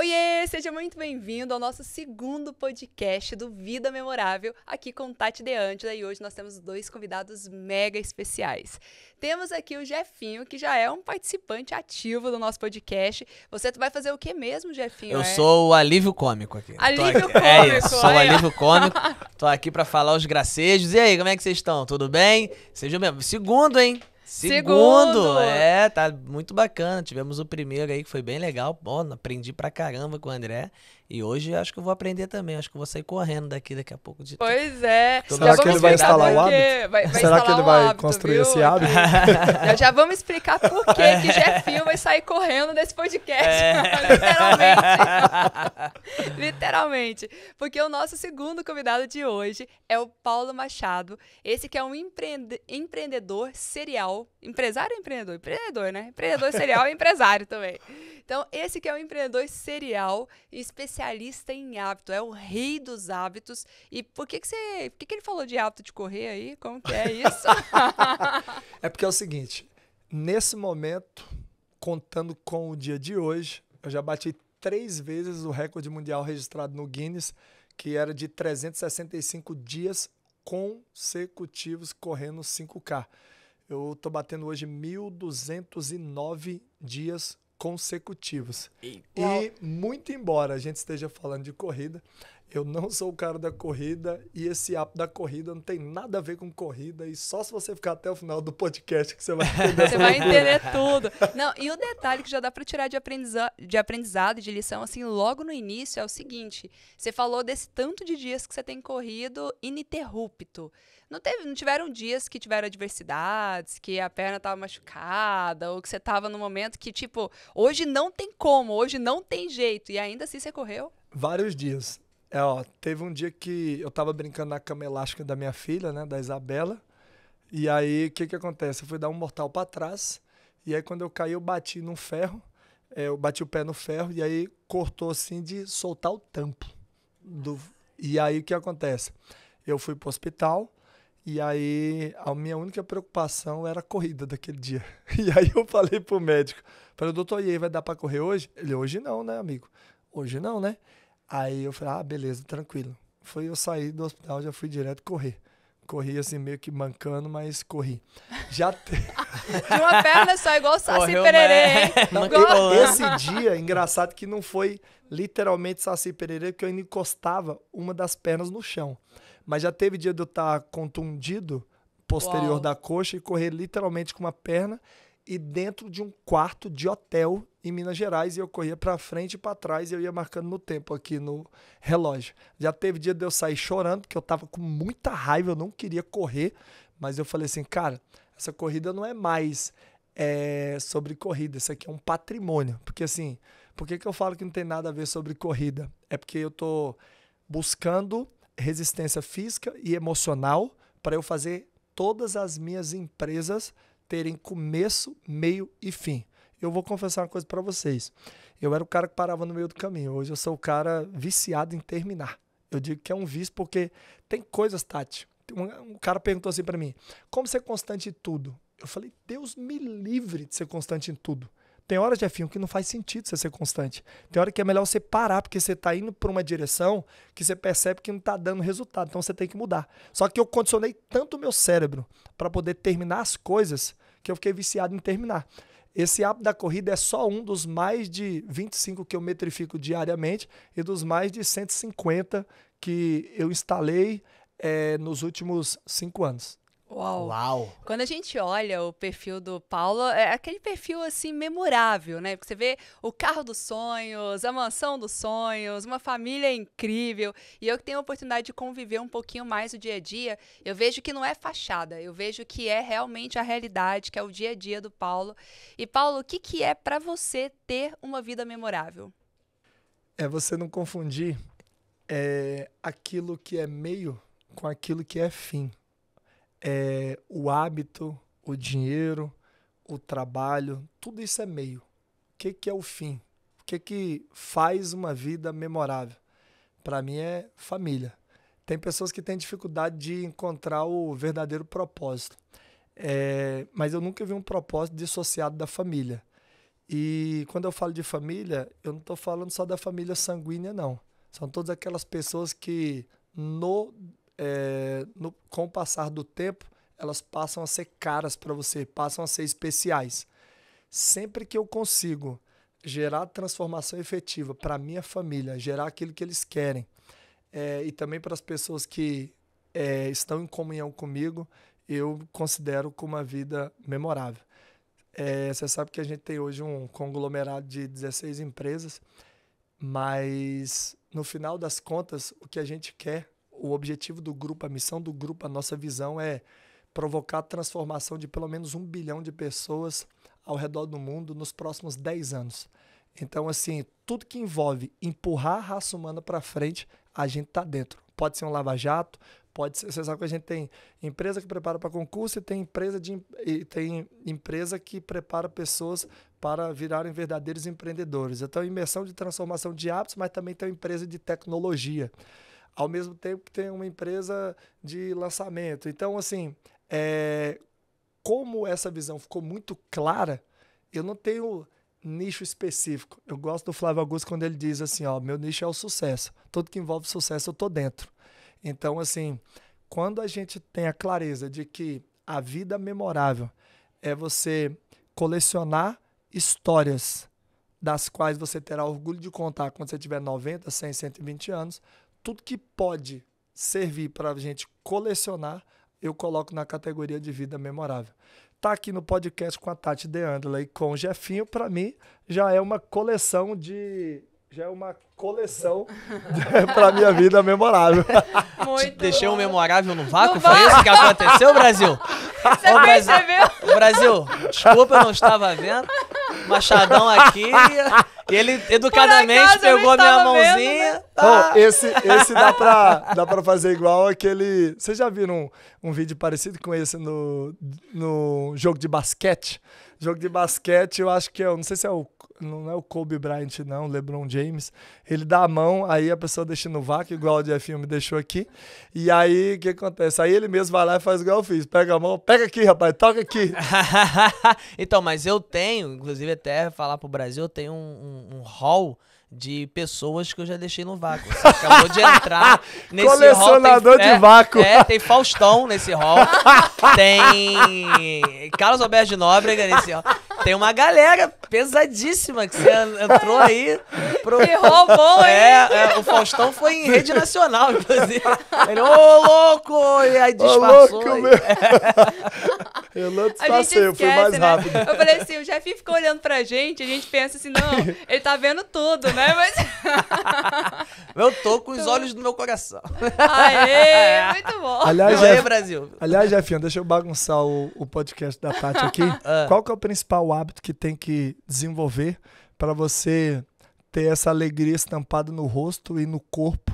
Oiê, seja muito bem-vindo ao nosso segundo podcast do Vida Memorável, aqui com Tati Deândhela, e hoje nós temos dois convidados mega especiais. Temos aqui o Jeffinho, que já é um participante ativo do nosso podcast. Você vai fazer o que mesmo, Jeffinho? Eu sou o alívio cômico aqui. Alívio cômico. É isso, sou o alívio cômico. Tô aqui pra falar os gracejos. E aí, como é que vocês estão? Tudo bem? Sejam bem-vindos. Segundo, hein? Segundo! É, tá muito bacana. Tivemos o primeiro aí, que foi bem legal. Bom, aprendi pra caramba com o André. E hoje acho que eu vou aprender também. Acho que eu vou sair correndo daqui a pouco. Pois é. Será que ele vai instalar o hábito? Será que ele vai construir esse hábito? Já vamos explicar por que que Jeffinho vai sair correndo desse podcast. Literalmente. Literalmente. Porque o nosso segundo convidado de hoje é o Paulo Machado. Esse que é um empreendedor serial. Empresário ou empreendedor? Empreendedor, né? Empreendedor serial e empresário também. Então, esse que é um empreendedor serial e especialista em hábito, é o rei dos hábitos. E por que ele falou de hábito de correr aí? Como que é isso? É porque é o seguinte, nesse momento, contando com o dia de hoje, eu já bati 3 vezes o recorde mundial registrado no Guinness, que era de 365 dias consecutivos correndo 5K. Eu tô batendo hoje 1.209 dias consecutivos. E muito embora a gente esteja falando de corrida, eu não sou o cara da corrida, e esse app da corrida não tem nada a ver com corrida, e só se você ficar até o final do podcast que você vai entender. Você vai entender tudo. Não, e o detalhe que já dá para tirar de aprendizado e de lição, assim, logo no início é o seguinte, você falou desse tanto de dias que você tem corrido ininterrupto. Não tiveram dias que tiveram adversidades, que a perna estava machucada, ou que você estava num momento que, tipo, hoje não tem como, hoje não tem jeito, e ainda assim você correu? Vários dias. É, ó, teve um dia que eu tava brincando na cama elástica da minha filha, né, da Isabela, e aí o que acontece? Eu fui dar um mortal para trás, e aí quando eu caí eu bati num ferro, eu bati o pé no ferro, e aí cortou assim de soltar o tampo. E aí o que acontece? Eu fui pro hospital, e aí a minha única preocupação era a corrida daquele dia. E aí eu falei pro médico, falei, doutor, e aí vai dar para correr hoje? Ele, hoje não, né, amigo? Hoje não, né? Aí eu falei, ah, beleza, tranquilo. Foi eu sair do hospital, já fui direto correr. Corri assim, meio que mancando, mas corri. De uma perna só, igual o Saci Pererê, hein? Esse dia, engraçado que não foi literalmente Saci Pererê, porque eu ainda encostava uma das pernas no chão. Mas já teve dia de eu estar contundido, posterior da coxa, e correr literalmente com uma perna, e dentro de um quarto de hotel em Minas Gerais, e eu corria para frente e para trás, e eu ia marcando no tempo aqui no relógio. Já teve dia de eu sair chorando, porque eu tava com muita raiva, eu não queria correr, mas eu falei assim, cara, essa corrida não é mais sobre corrida, isso aqui é um patrimônio. Porque assim, por que eu falo que não tem nada a ver sobre corrida? É porque eu tô buscando resistência física e emocional para eu fazer todas as minhas empresas terem começo, meio e fim. Eu vou confessar uma coisa para vocês. Eu era o cara que parava no meio do caminho. Hoje eu sou o cara viciado em terminar. Eu digo que é um vício porque tem coisas, Tati. Um cara perguntou assim para mim, como ser constante em tudo? Eu falei, Deus me livre de ser constante em tudo. Tem hora, Jeffinho, que não faz sentido você ser constante. Tem hora que é melhor você parar, porque você está indo para uma direção que você percebe que não está dando resultado, então você tem que mudar. Só que eu condicionei tanto o meu cérebro para poder terminar as coisas que eu fiquei viciado em terminar. Esse hábito da corrida é só um dos mais de 25 que eu metrifico diariamente e dos mais de 150 que eu instalei nos últimos 5 anos. Uau! Quando a gente olha o perfil do Paulo, é aquele perfil, assim, memorável, né? Porque você vê o carro dos sonhos, a mansão dos sonhos, uma família incrível. E eu que tenho a oportunidade de conviver um pouquinho mais o dia a dia, eu vejo que não é fachada, eu vejo que é realmente a realidade, que é o dia a dia do Paulo. E, Paulo, o que é para você ter uma vida memorável? É você não confundir aquilo que é meio com aquilo que é fim. É, o hábito, o dinheiro, o trabalho, tudo isso é meio. O que é o fim? O que faz uma vida memorável? Para mim é família. Tem pessoas que têm dificuldade de encontrar o verdadeiro propósito. Mas eu nunca vi um propósito dissociado da família. E quando eu falo de família, eu não estou falando só da família sanguínea, não. São todas aquelas pessoas que, com o passar do tempo, elas passam a ser caras para você, passam a ser especiais. Sempre que eu consigo gerar transformação efetiva para a minha família, gerar aquilo que eles querem, e também para as pessoas que estão em comunhão comigo, eu considero como uma vida memorável. Você sabe que a gente tem hoje um conglomerado de 16 empresas, mas no final das contas, o que a gente quer, o objetivo do grupo, a missão do grupo, a nossa visão é provocar a transformação de pelo menos 1 bilhão de pessoas ao redor do mundo nos próximos 10 anos. Então, assim, tudo que envolve empurrar a raça humana para frente, a gente tá dentro. Pode ser um lava-jato, pode ser... Você sabe que a gente tem empresa que prepara para concurso e tem empresa que prepara pessoas para virarem verdadeiros empreendedores. Então, imersão de transformação de hábitos, mas também tem uma empresa de tecnologia. Ao mesmo tempo que tem uma empresa de lançamento. Então, assim, como essa visão ficou muito clara, eu não tenho nicho específico. Eu gosto do Flávio Augusto quando ele diz assim, ó, meu nicho é o sucesso. Tudo que envolve sucesso eu tô dentro. Então, assim, quando a gente tem a clareza de que a vida memorável é você colecionar histórias das quais você terá orgulho de contar quando você tiver 90, 100, 120 anos, tudo que pode servir para a gente colecionar, eu coloco na categoria de vida memorável. Tá aqui no podcast com a Tati Deândhela e com o Jeffinho, para mim, já é uma coleção de... Já é uma coleção para minha vida memorável. Muito Deixei bom. Um memorável no vácuo? No foi isso que aconteceu, Brasil? Você percebeu? Brasil, desculpa, eu não estava vendo. Machadão aqui. E ele educadamente pegou a minha mãozinha. Vendo, né? Tá. Oh, esse dá pra fazer igual aquele... Vocês já viram um vídeo parecido com esse no jogo de basquete? Jogo de basquete, eu acho que eu não sei se é o... Não é o Kobe Bryant, não, o LeBron James. Ele dá a mão, aí a pessoa deixa no vácuo, igual o Jeffinho me deixou aqui. E aí, o que acontece? Aí ele mesmo vai lá e faz igual eu fiz. Pega a mão, pega aqui, rapaz, toca aqui. Então, mas eu tenho, inclusive até falar pro Brasil, eu tenho um hall de pessoas que eu já deixei no vácuo. Você acabou de entrar nesse hall. Colecionador de vácuo. Tem Faustão nesse hall. Tem Carlos Alberto de Nóbrega nesse hall. Tem uma galera pesadíssima que você entrou aí. Que roubou, hein? O Faustão foi em Rede Nacional, inclusive. Ele, ô, louco! E aí disfarçou. Ô, louco, meu. Eu não disfarcei, eu fui mais rápido. Eu falei assim, o Jeffinho ficou olhando pra gente, a gente pensa assim, não, ele tá vendo tudo, né? Mas... Eu tô com os olhos do meu coração. Aê, muito bom. Aliás, Brasil. Aliás, Jeffinho, deixa eu bagunçar o podcast da Tati aqui. Qual que é o principal hábito que tem que desenvolver para você ter essa alegria estampada no rosto e no corpo,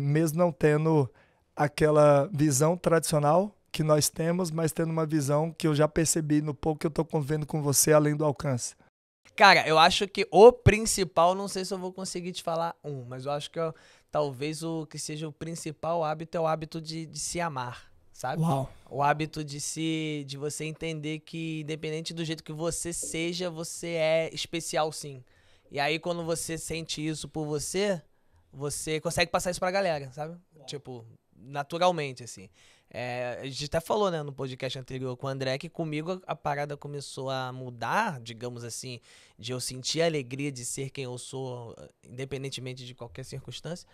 mesmo não tendo aquela visão tradicional que nós temos, mas tendo uma visão que eu já percebi no pouco que eu tô convivendo com você, além do alcance? Cara, eu acho que o principal, não sei se eu vou conseguir te falar mas eu acho que talvez o que seja o principal hábito é o hábito de se amar, sabe? Uau. O hábito de você entender que, independente do jeito que você seja, você é especial, sim. E aí, quando você sente isso por você, você consegue passar isso pra galera, sabe? Uau. Tipo, naturalmente, assim. A gente até falou, né, no podcast anterior com o André, que comigo a parada começou a mudar, digamos assim, de eu sentir a alegria de ser quem eu sou, independentemente de qualquer circunstância,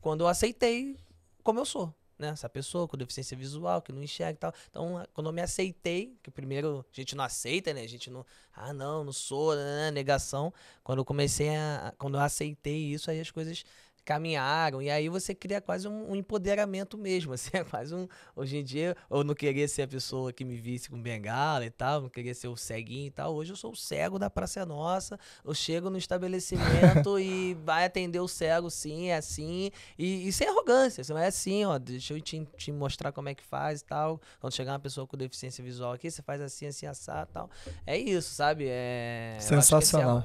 quando eu aceitei como eu sou, né? Essa pessoa com deficiência visual, que não enxerga e tal. Então, quando eu me aceitei, que primeiro a gente não aceita, né? A gente não... Ah, não, não sou, né? Negação. Quando eu comecei a... Quando eu aceitei isso, aí as coisas... caminharam, e aí você cria quase um empoderamento mesmo, assim, é quase um... Hoje em dia, eu não queria ser a pessoa que me visse com bengala e tal, não queria ser o ceguinho e tal, hoje eu sou o cego da Praça Nossa, eu chego no estabelecimento e vai atender o cego, sim, é assim, e sem arrogância, assim, é assim, ó, deixa eu te mostrar como é que faz e tal, quando chegar uma pessoa com deficiência visual aqui, você faz assim, assim, assado e tal, é isso, sabe? Sensacional.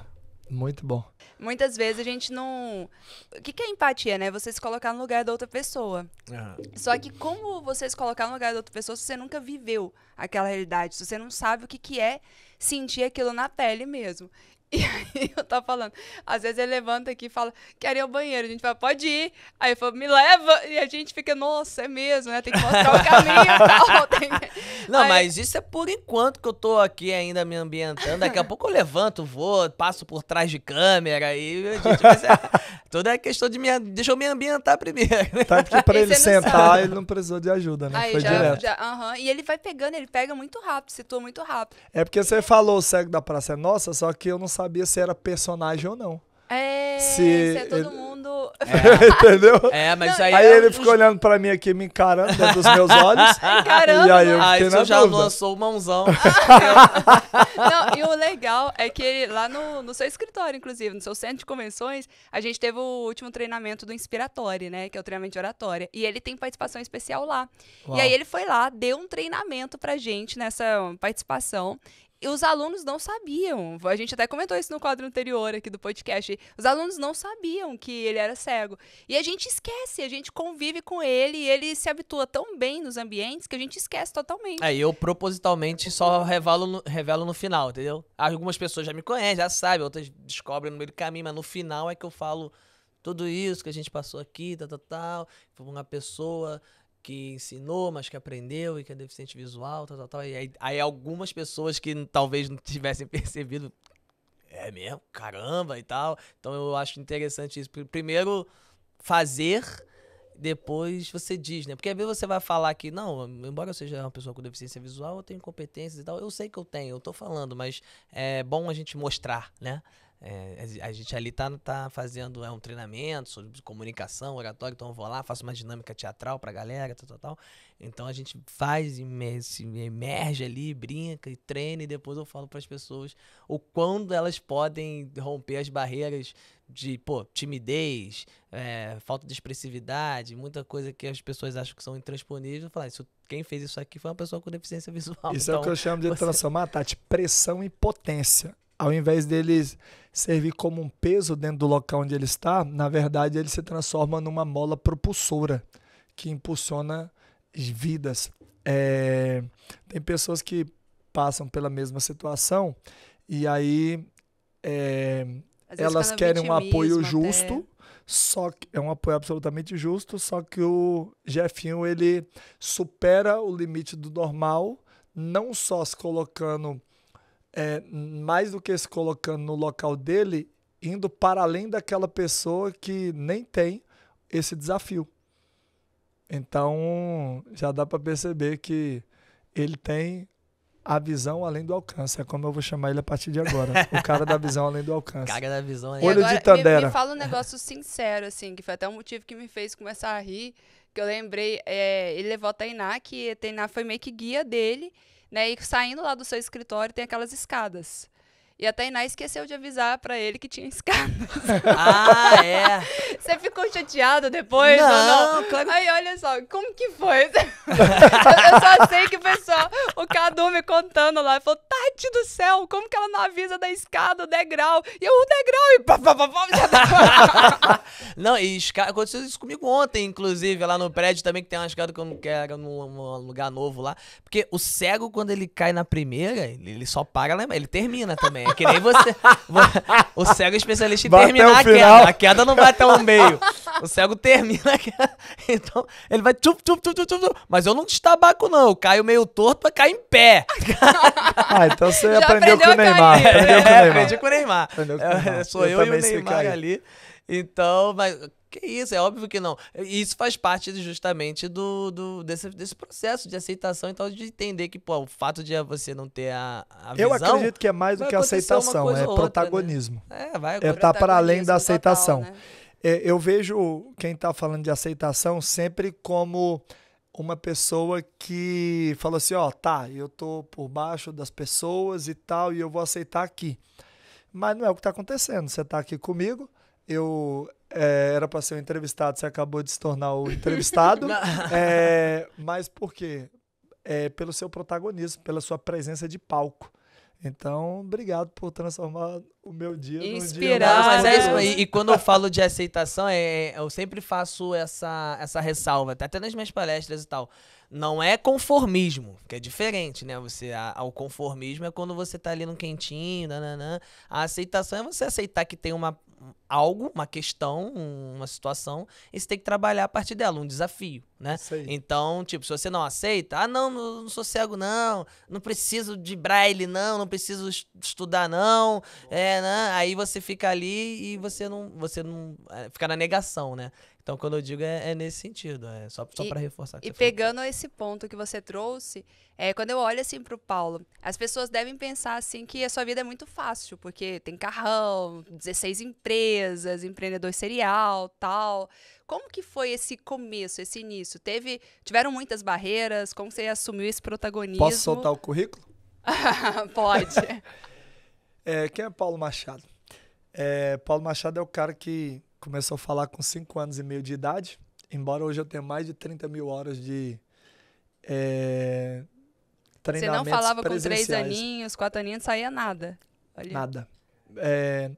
Muito bom. Muitas vezes a gente não... O que é empatia, né? Você se colocar no lugar da outra pessoa. Ah. Só que como você se colocar no lugar da outra pessoa se você nunca viveu aquela realidade? Se você não sabe o que é sentir aquilo na pele mesmo. E aí eu tô falando, às vezes ele levanta aqui e fala, quero ir ao banheiro. A gente fala, pode ir. Aí eu falo, me leva. E a gente fica, nossa, é mesmo, né? Tem que mostrar o caminho e tal. Não, aí... mas isso é por enquanto que eu tô aqui ainda me ambientando. Daqui a pouco eu levanto, vou, passo por trás de câmera. E, gente, mas é, toda a questão de me... Deixa eu me ambientar primeiro. Tá aqui pra ele sentar, sabe. Ele não precisou de ajuda, né? Aí, foi já, direto. E ele vai pegando, ele pega muito rápido, situa muito rápido. É porque você falou, o cego da praça é nossa, só que eu não sabia se era personagem ou não. É, se é todo ele... mundo... É. Entendeu? É, mas não, aí ele ficou olhando pra mim aqui, me encarando dentro dos meus olhos. Encarando. E aí eu fiquei na dúvida. Já lançou o mãozão. Não, e o legal é que ele, lá no seu escritório, inclusive, no seu centro de convenções, a gente teve o último treinamento do Inspiratory, né? Que é o treinamento de oratória. E ele tem participação especial lá. Uau. E aí ele foi lá, deu um treinamento pra gente nessa participação. E os alunos não sabiam, a gente até comentou isso no quadro anterior aqui do podcast, os alunos não sabiam que ele era cego. E a gente esquece, a gente convive com ele e ele se habitua tão bem nos ambientes que a gente esquece totalmente. É, eu propositalmente só revelo no final, entendeu? Algumas pessoas já me conhecem, já sabem, outras descobrem no meio do caminho, mas no final é que eu falo tudo isso que a gente passou aqui, tal, tal, tal, foi uma pessoa... que ensinou, mas que aprendeu e que é deficiente visual, tal, tal, tal. E aí algumas pessoas que talvez não tivessem percebido, é mesmo? Caramba e tal. Então eu acho interessante isso. Primeiro fazer, depois você diz, né? Porque às vezes você vai falar que, não, embora eu seja uma pessoa com deficiência visual, eu tenho competências e tal. Eu sei que eu tenho, eu tô falando, mas é bom a gente mostrar, né? É, a gente ali tá fazendo um treinamento sobre comunicação, oratório, então eu vou lá, faço uma dinâmica teatral pra galera, tal, tal, tal. Então a gente faz, emerge ali, brinca e treina, e depois eu falo pras pessoas o quando elas podem romper as barreiras de, pô, timidez, falta de expressividade, muita coisa que as pessoas acham que são intransponíveis. Eu falo, isso, quem fez isso aqui foi uma pessoa com deficiência visual. Isso então, é o que eu chamo de transformar, Tati, pressão em potência. Ao invés deles servir como um peso dentro do local onde ele está, na verdade ele se transforma numa mola propulsora que impulsiona vidas. É, tem pessoas que passam pela mesma situação e aí elas querem um apoio justo, só que é um apoio absolutamente justo, só que o Jeffinho ele supera o limite do normal, não só se colocando... mais do que se colocando no local dele, indo para além daquela pessoa que nem tem esse desafio. Então, já dá para perceber que ele tem a visão além do alcance. É como eu vou chamar ele a partir de agora. O cara da visão além do alcance. Cara da visão além do alcance. Olho de Tandera. Me fala um negócio sincero, assim, que foi até um motivo que me fez começar a rir, que eu lembrei, ele levou a Tainá, que a Tainá foi meio que guia dele, né, e saindo lá do seu escritório tem aquelas escadas. E a Tainá esqueceu de avisar pra ele que tinha escadas. Ah, é? Você ficou chateada depois? Não, ou não? Claro. Aí, olha só, como que foi? Eu só sei que o pessoal, o Cadu me contando lá, falou, Tati do céu, como que ela não avisa da escada, o degrau? E eu, o degrau, e... Não, e aconteceu isso comigo ontem, inclusive, lá no prédio também, que tem uma escada que eu não quero, num lugar novo lá. Porque o cego, quando ele cai na primeira, ele só para, ele termina também. É que nem você. O cego é especialista em terminar a queda. A queda não vai até o meio. O cego termina a queda. Então, ele vai tchup, tchup, tchup, tchup, tchup. Mas eu não destabaco, não. Eu caio meio torto pra cair em pé. Ah, então você aprendeu com o Neymar. Aprendi com o Neymar. Sou eu e o Neymar ali. Então, mas... Que isso, é óbvio que não. Isso faz parte justamente desse processo de aceitação, então de entender que, pô, o fato de você não ter a visão... Eu acredito que é mais do que aceitação, é protagonismo. Né? É, vai acontecer. É tá para além da aceitação. Total, né? Eu vejo quem tá falando de aceitação sempre como uma pessoa que fala assim, ó, tá, eu tô por baixo das pessoas e tal, e eu vou aceitar aqui. Mas não é o que tá acontecendo. Você tá aqui comigo, era para ser um entrevistado, você acabou de se tornar o entrevistado. Mas por quê? Pelo seu protagonismo, pela sua presença de palco. Então, obrigado por transformar o meu dia num dia mais... E quando eu falo de aceitação, eu sempre faço essa ressalva, até nas minhas palestras e tal. Não é conformismo, que é diferente, né? O conformismo é quando você tá ali no quentinho, nananã. A aceitação é você aceitar que tem uma questão, uma situação, e você tem que trabalhar a partir dela, um desafio, né? Então, tipo, se você não aceita, ah, não sou cego, não preciso de braille, não preciso estudar, não. Aí você fica ali e você não fica na negação, né? Então, quando eu digo, é nesse sentido, só para reforçar. E pegando esse ponto que você trouxe, quando eu olho assim pro Paulo, as pessoas devem pensar assim que a sua vida é muito fácil, porque tem carrão, 16 empresas, empreendedor serial, tal. Como que foi esse começo, esse início? Tiveram muitas barreiras? Como você assumiu esse protagonismo? Posso soltar o currículo? Pode. Quem é Paulo Machado? Paulo Machado é o cara que começou a falar com 5 anos e meio de idade, embora hoje eu tenha mais de 30 mil horas de treinamentos presenciais. Você não falava com 3 aninhos, 4 aninhos, não saía nada. Olha. Nada.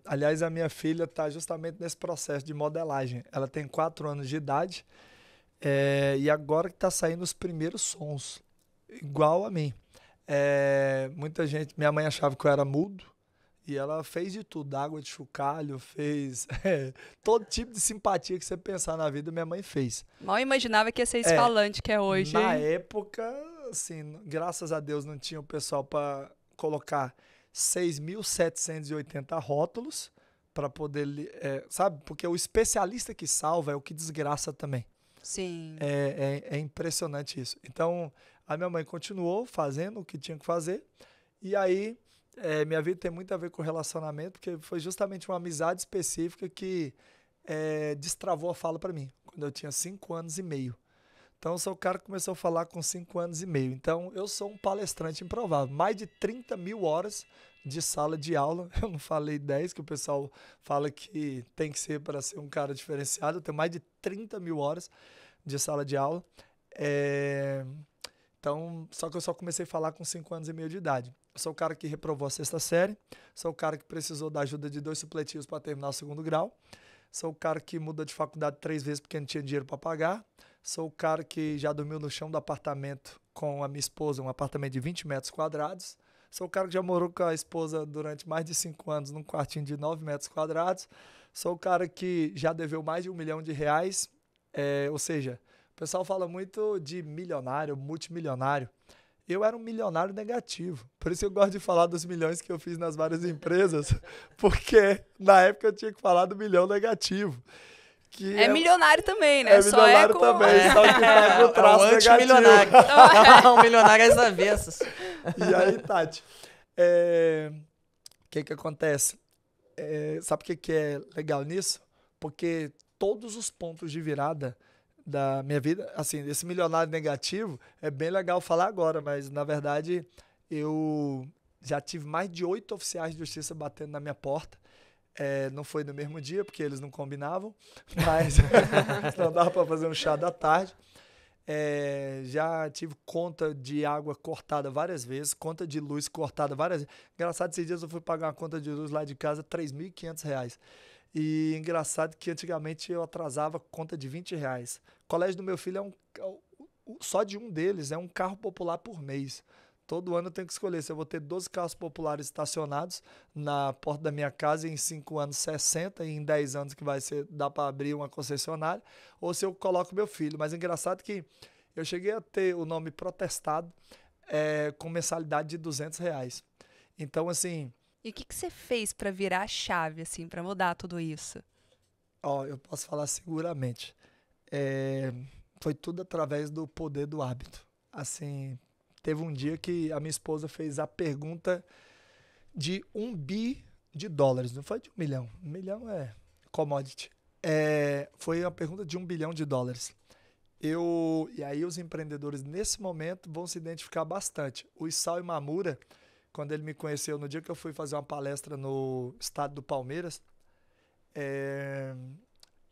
Aliás, a minha filha está justamente nesse processo de modelagem. Ela tem 4 anos de idade e agora que está saindo os primeiros sons, igual a mim. Muita gente, minha mãe achava que eu era mudo, e ela fez de tudo, água de chocalho, fez todo tipo de simpatia que você pensar na vida, minha mãe fez. Mal imaginava que ia ser esse falante que é hoje. Na época, assim, graças a Deus não tinha o pessoal para colocar 6.780 rótulos para poder, sabe? Porque o especialista que salva é o que desgraça também. Sim. É impressionante isso. Então, a minha mãe continuou fazendo o que tinha que fazer, e aí... minha vida tem muito a ver com relacionamento, porque foi justamente uma amizade específica que destravou a fala para mim, quando eu tinha 5 anos e meio. Então, eu sou o cara que começou a falar com 5 anos e meio. Então, eu sou um palestrante improvável. Mais de 30 mil horas de sala de aula. Eu não falei 10, que o pessoal fala que tem que ser para ser um cara diferenciado. Eu tenho mais de 30 mil horas de sala de aula. Então, só que eu só comecei a falar com 5 anos e meio de idade. Eu sou o cara que reprovou a 6ª série, sou o cara que precisou da ajuda de 2 supletios para terminar o 2º grau, sou o cara que mudou de faculdade 3 vezes porque não tinha dinheiro para pagar, sou o cara que já dormiu no chão do apartamento com a minha esposa, um apartamento de 20 metros quadrados, sou o cara que já morou com a esposa durante mais de 5 anos num quartinho de 9 metros quadrados, sou o cara que já deveu mais de R$1 milhão, ou seja, o pessoal fala muito de milionário, multimilionário. Eu era um milionário negativo. Por isso eu gosto de falar dos milhões que eu fiz nas várias empresas, porque na época eu tinha que falar do milhão negativo. Que é milionário também, né? É só milionário também, só que tá com o traço negativo. Um milionário às avessas. E aí, Tati, o que acontece? Sabe o que é legal nisso? Porque todos os pontos de virada da minha vida, assim, esse milionário negativo é bem legal falar agora, mas na verdade eu já tive mais de 8 oficiais de justiça batendo na minha porta. Não foi no mesmo dia, porque eles não combinavam, mas não dava para fazer um chá da tarde. Já tive conta de água cortada várias vezes, conta de luz cortada várias vezes. Engraçado, esses dias eu fui pagar uma conta de luz lá de casa, R$3.500. E engraçado que antigamente eu atrasava conta de R$20. O colégio do meu filho só de um deles, é um carro popular por mês. Todo ano eu tenho que escolher se eu vou ter 12 carros populares estacionados na porta da minha casa em 5 anos 60, e em 10 anos que vai ser, dá para abrir uma concessionária, ou se eu coloco meu filho. Mas engraçado que eu cheguei a ter o nome protestado com mensalidade de R$200. Então, assim... E o que você fez para virar a chave, assim, para mudar tudo isso? Ó, eu posso falar seguramente. Foi tudo através do poder do hábito. Assim, teve um dia que a minha esposa fez a pergunta de US$1 bilhão. Não foi de R$1 milhão. R$1 milhão é commodity. Foi uma pergunta de US$1 bilhão. E aí os empreendedores, nesse momento, vão se identificar bastante. O Isao Mamura... Quando ele me conheceu, no dia que eu fui fazer uma palestra no Estádio do Palmeiras,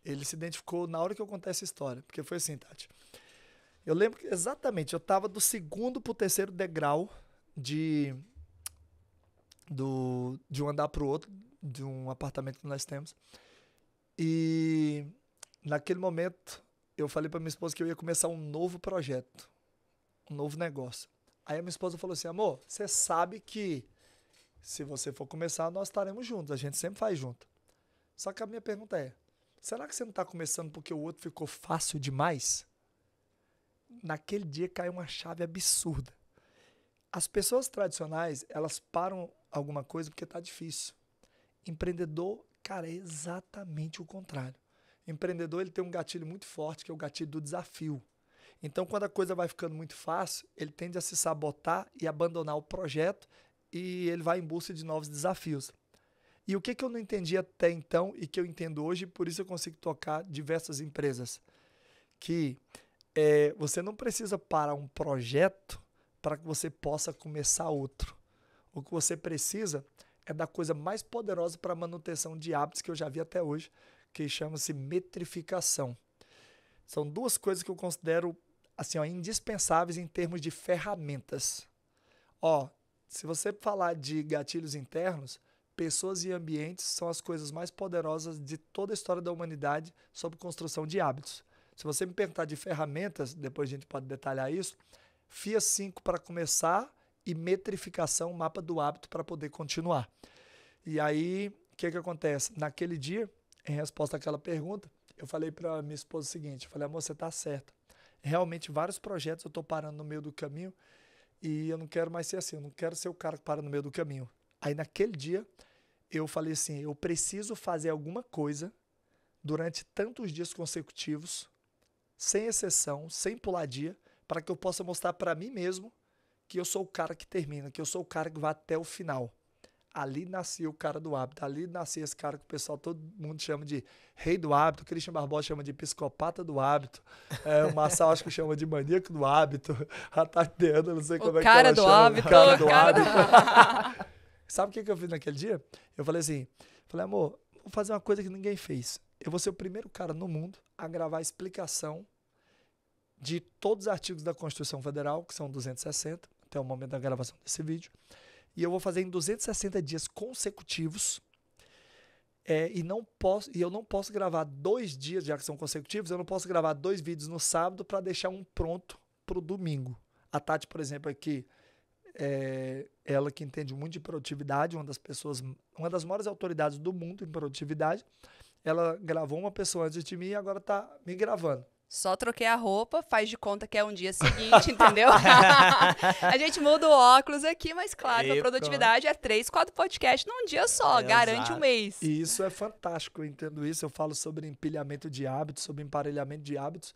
ele se identificou na hora que eu contei essa história. Porque foi assim, Tati. Eu lembro que, exatamente, eu estava do 2º para o 3º degrau de de um andar para o outro, de um apartamento que nós temos. E naquele momento eu falei para minha esposa que eu ia começar um novo projeto, um novo negócio. Aí a minha esposa falou assim: amor, você sabe que se você for começar, nós estaremos juntos, a gente sempre faz junto. Só que a minha pergunta é: será que você não está começando porque o outro ficou fácil demais? Naquele dia caiu uma chave absurda. As pessoas tradicionais, elas param alguma coisa porque está difícil. Empreendedor, cara, é exatamente o contrário. Empreendedor, ele tem um gatilho muito forte, que é o gatilho do desafio. Então, quando a coisa vai ficando muito fácil, ele tende a se sabotar e abandonar o projeto, e ele vai em busca de novos desafios. E o que que eu não entendi até então e que eu entendo hoje, por isso eu consigo tocar diversas empresas, que você não precisa parar um projeto para que você possa começar outro. O que você precisa é da coisa mais poderosa para a manutenção de hábitos que eu já vi até hoje, que chama-se metrificação. São duas coisas que eu considero assim, ó, indispensáveis em termos de ferramentas. Ó, se você falar de gatilhos internos, pessoas e ambientes são as coisas mais poderosas de toda a história da humanidade sobre construção de hábitos. Se você me perguntar de ferramentas, depois a gente pode detalhar isso, FIA 5 para começar e metrificação, mapa do hábito, para poder continuar. E aí, o que que acontece? Naquele dia, em resposta àquela pergunta, eu falei para minha esposa o seguinte, eu falei: amor, você está certa. Realmente, vários projetos eu estou parando no meio do caminho e eu não quero mais ser assim, eu não quero ser o cara que para no meio do caminho. Aí, naquele dia, eu falei assim: eu preciso fazer alguma coisa durante tantos dias consecutivos, sem exceção, sem pular dia, para que eu possa mostrar para mim mesmo que eu sou o cara que termina, que eu sou o cara que vai até o final. Ali nasceu o cara do hábito, ali nasceu esse cara que o pessoal, todo mundo chama de rei do hábito, o Christian Barbosa chama de psicopata do hábito, o Marçal acho que chama de maníaco do hábito, a Tati Deândhela, não sei como é que ela chama. O cara do hábito. Sabe o que eu fiz naquele dia? Eu falei assim, amor, vou fazer uma coisa que ninguém fez. Eu vou ser o primeiro cara no mundo a gravar a explicação de todos os artigos da Constituição Federal, que são 260, até o momento da gravação desse vídeo. E eu vou fazer em 260 dias consecutivos. Eu não posso gravar 2 dias, já que são consecutivos, eu não posso gravar 2 vídeos no sábado para deixar um pronto para o domingo. A Tati, por exemplo, aqui, ela que entende muito de produtividade, uma das maiores autoridades do mundo em produtividade, ela gravou uma pessoa antes de mim e agora está me gravando. Só troquei a roupa, faz de conta que é um dia seguinte, entendeu? A gente muda o óculos aqui, mas claro, a produtividade é 3, 4 podcasts num dia só, garante exato. Um mês. E isso é fantástico, eu entendo isso, eu falo sobre empilhamento de hábitos, sobre emparelhamento de hábitos,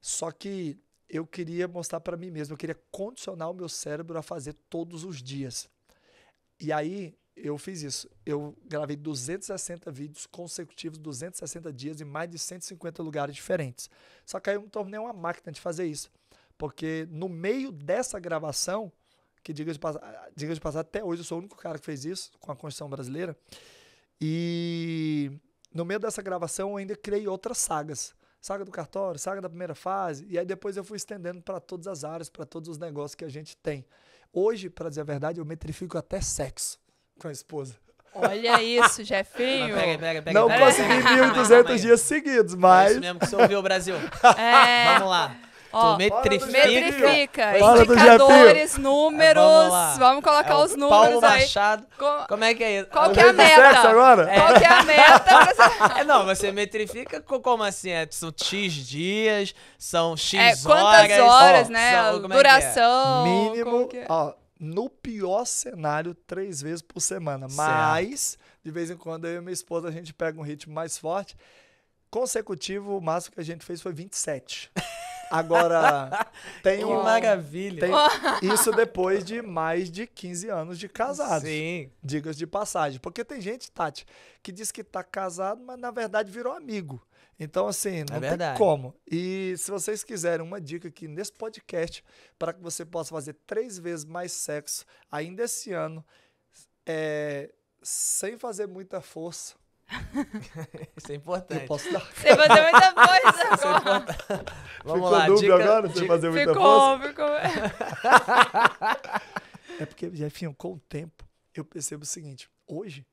só que eu queria mostrar para mim mesmo, eu queria condicionar o meu cérebro a fazer todos os dias. E aí, eu fiz isso, eu gravei 260 vídeos consecutivos, 260 dias em mais de 150 lugares diferentes. Só que aí eu me tornei uma máquina de fazer isso, porque no meio dessa gravação, que diga de passar, até hoje eu sou o único cara que fez isso com a Constituição Brasileira, e no meio dessa gravação eu ainda criei outras sagas, Saga do Cartório, Saga da Primeira Fase, e aí depois eu fui estendendo para todas as áreas, para todos os negócios que a gente tem. Hoje, para dizer a verdade, eu metrifico até sexo com a esposa. Olha isso, Jeffinho. Pega. Não consegui 1.200 dias seguidos, mas... É isso mesmo que você ouviu, Brasil. Vamos lá. Ó, tu metrifica. Indicadores, números. Vamos colocar os números Paulo Machado. Aí. Como é que é isso? Qual que é a meta? Agora? Qual que é a meta? Não, você metrifica como assim? São X dias, são X horas. Quantas horas, né? Duração. Mínimo, ó. No pior cenário, 3 vezes por semana. Certo. Mas, de vez em quando, eu e minha esposa, a gente pega um ritmo mais forte. Consecutivo, o máximo que a gente fez foi 27. Agora, tem um... Que maravilha! Tem, isso depois de mais de 15 anos de casados. Sim. Diga-se de passagem. Porque tem gente, Tati, que diz que tá casado, mas na verdade virou amigo. Então, assim, não tem como. E se vocês quiserem uma dica aqui nesse podcast, para que você possa fazer 3 vezes mais sexo ainda esse ano, sem fazer muita força. Isso é importante. Eu posso dar. Sem fazer muita força agora. Vamos ficou lá, dica, agora, sem fazer muita força? Ficou. É porque, Jefinho, com o tempo, eu percebo o seguinte, hoje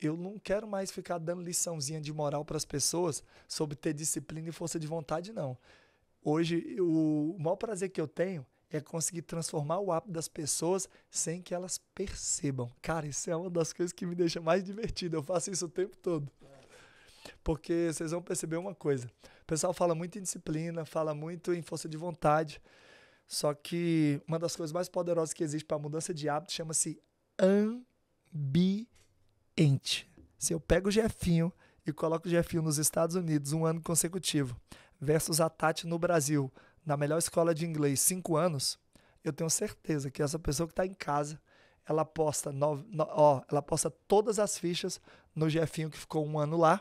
eu não quero mais ficar dando liçãozinha de moral para as pessoas sobre ter disciplina e força de vontade, não. Hoje, o maior prazer que eu tenho é conseguir transformar o hábito das pessoas sem que elas percebam. Cara, isso é uma das coisas que me deixa mais divertido. Eu faço isso o tempo todo. Porque vocês vão perceber uma coisa. O pessoal fala muito em disciplina, fala muito em força de vontade. Só que uma das coisas mais poderosas que existe para a mudança de hábito chama-se ambiente. Se eu pego o Jeffinho e coloco o Jeffinho nos Estados Unidos 1 ano consecutivo versus a Tati no Brasil, na melhor escola de inglês, 5 anos, eu tenho certeza que essa pessoa que está em casa, ela aposta, ela aposta todas as fichas no Jeffinho que ficou 1 ano lá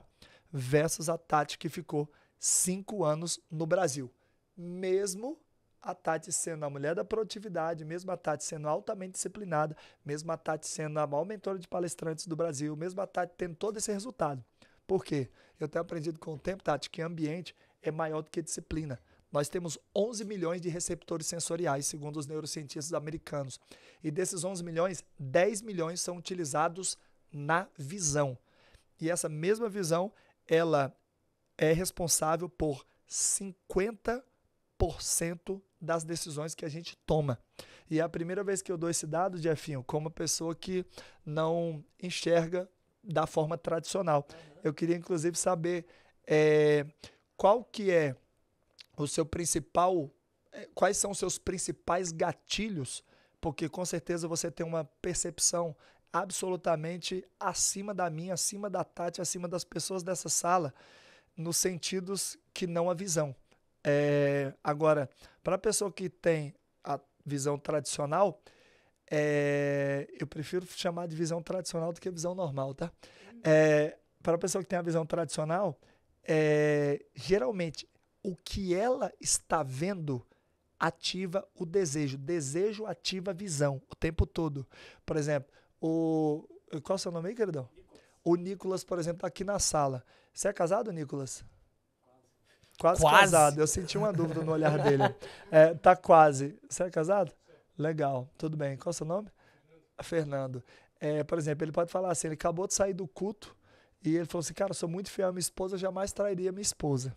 versus a Tati que ficou 5 anos no Brasil. Mesmo a Tati sendo a mulher da produtividade, mesmo a Tati sendo altamente disciplinada, mesmo a Tati sendo a maior mentora de palestrantes do Brasil, mesmo a Tati tendo todo esse resultado. Por quê? Eu tenho aprendido com o tempo, Tati, que ambiente é maior do que disciplina. Nós temos 11 milhões de receptores sensoriais, segundo os neurocientistas americanos. E desses 11 milhões, 10 milhões são utilizados na visão. E essa mesma visão, ela é responsável por 50% das decisões que a gente toma. E é a primeira vez que eu dou esse dado, Jeffinho, como uma pessoa que não enxerga da forma tradicional. Eu queria, inclusive, saber qual que é o seu principal, quais são os seus principais gatilhos, porque com certeza você tem uma percepção absolutamente acima da minha, acima da Tati, acima das pessoas dessa sala, nos sentidos que não a visão. Agora, para a pessoa que tem a visão tradicional, eu prefiro chamar de visão tradicional do que visão normal, tá? Para a pessoa que tem a visão tradicional, geralmente, o que ela está vendo ativa o desejo. Desejo ativa a visão o tempo todo. Por exemplo, qual é o seu nome aí, queridão? Nicolas. O Nicolas, por exemplo, está aqui na sala. Você é casado, Nicolas? Quase casado. Eu senti uma dúvida no olhar dele. Tá quase. Você é casado? Sim. Legal. Tudo bem. Qual é o seu nome? Fernando. Por exemplo, ele pode falar assim, ele acabou de sair do culto e ele falou assim, cara, eu sou muito fiel à minha esposa, eu jamais trairia minha esposa.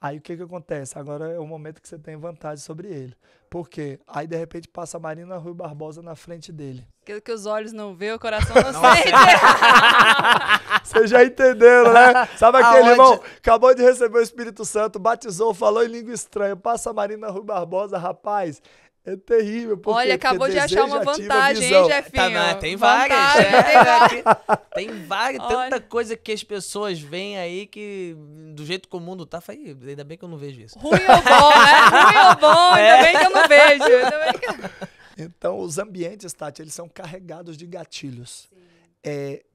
Aí o que acontece? Agora é o momento que você tem vantagem sobre ele. Por quê? Aí, de repente, passa a Marina Rui Barbosa na frente dele. Aquilo que os olhos não vê, o coração não sente. Vocês já entenderam, né? Sabe aquele irmão? Acabou de receber o Espírito Santo, batizou, falou em língua estranha. Passa a Marina Rui Barbosa, rapaz. É terrível. Olha, acabou de achar uma vantagem, hein, Jeffinho? Tá, não, tem várias. Tem várias. Tanta coisa que as pessoas veem aí que, do jeito que o mundo tá, ainda bem que eu não vejo isso. Ruim ou bom, né? Ruim ou bom, ainda bem que eu não vejo. Então, os ambientes, Tati, eles são carregados de gatilhos.